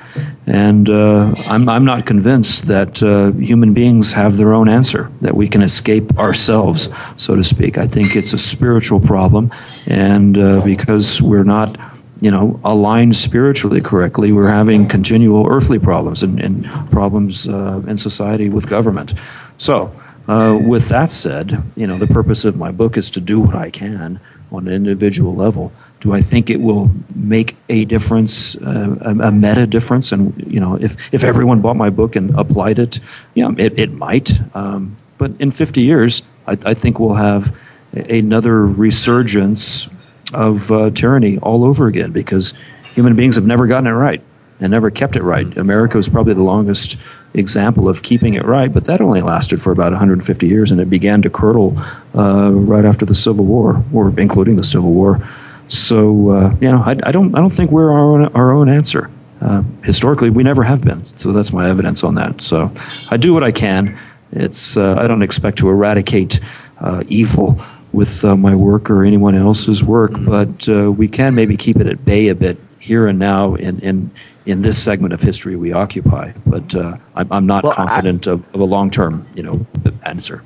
And uh, I'm, I'm not convinced that uh, human beings have their own answer, that we can escape ourselves, so to speak. I think it's a spiritual problem, and uh, because we're not, you know, aligned spiritually correctly, we're having continual earthly problems and, and problems uh, in society with government. So, uh, with that said, you know, the purpose of my book is to do what I can on an individual level. Do I think it will make a difference, uh, a, a meta difference? And, you know, if, if everyone bought my book and applied it, yeah, it, it might. Um, but in fifty years, I, I think we'll have another resurgence of uh, tyranny all over again, because human beings have never gotten it right and never kept it right. America is probably the longest example of keeping it right, but that only lasted for about one hundred fifty years, and it began to curdle uh, right after the Civil War, or including the Civil War. So uh, you know, I, I don't. I don't think we're our own, our own answer. Uh, historically, we never have been. So that's my evidence on that. So I do what I can. It's. Uh, I don't expect to eradicate uh, evil with uh, my work or anyone else's work, but uh, we can maybe keep it at bay a bit here and now in in, in this segment of history we occupy. But uh, I'm, I'm not well, confident I- of, of a long term, you know, answer.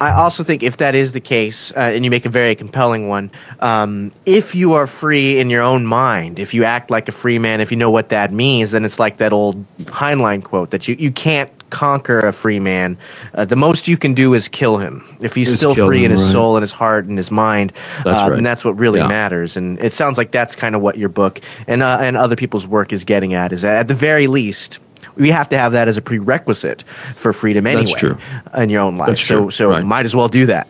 I also think if that is the case, uh, and you make a very compelling one, um, if you are free in your own mind, if you act like a free man, if you know what that means, then it's like that old Heinlein quote that you, you can't conquer a free man. Uh, the most you can do is kill him. If he's Just still free him, in his right. soul and his heart and his mind, that's uh, right. then that's what really yeah. matters. And it sounds like that's kind of what your book and, uh, and other people's work is getting at, is at the very least – we have to have that as a prerequisite for freedom anyway. That's true. In your own life. That's so true. so right. might as well do that.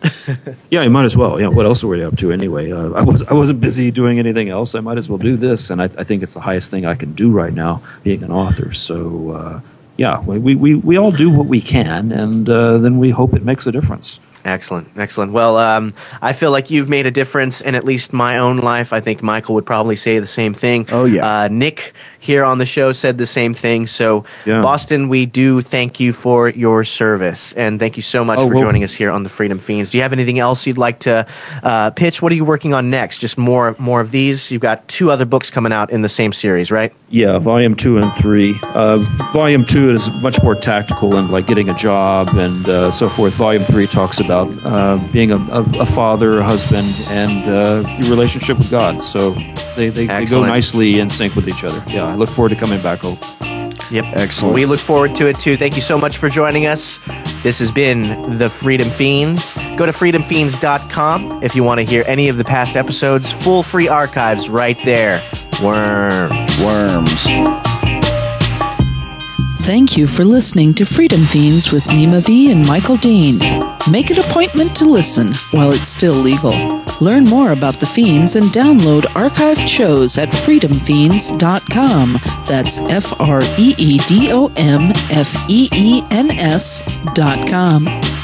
Yeah, you might as well. You know, what else were you up to anyway? Uh, I was I wasn't busy doing anything else. I might as well do this, and I, I think it's the highest thing I can do right now, being an author. So uh, yeah, we, we we all do what we can, and uh, then we hope it makes a difference. Excellent, excellent. Well, um, I feel like you've made a difference in at least my own life. I think Michael would probably say the same thing. Oh, yeah. Uh, Nick here on the show said the same thing. So, yeah. Boston, we do thank you for your service. And thank you so much oh, for well, joining us here on the Freedom Fiends. Do you have anything else you'd like to uh, pitch? What are you working on next? Just more more of these? You've got two other books coming out in the same series, right? Yeah, Volume two and three. Uh, volume two is much more tactical and like getting a job and uh, so forth. Volume three talks about Uh, being a, a, a father, a husband, and uh, your relationship with God. So they, they, they go nicely in sync with each other. Yeah, I look forward to coming back home. Yep. Excellent. We look forward to it, too. Thank you so much for joining us. This has been The Freedom Fiends. Go to freedom fiends dot com if you want to hear any of the past episodes. Full free archives right there. Worms. Worms. Thank you for listening to Freedom Fiends with Nima V and Michael Dean. Make an appointment to listen while it's still legal. Learn more about the Fiends and download archived shows at freedom fiends dot com. That's F R E E D O M F E E N S dot com.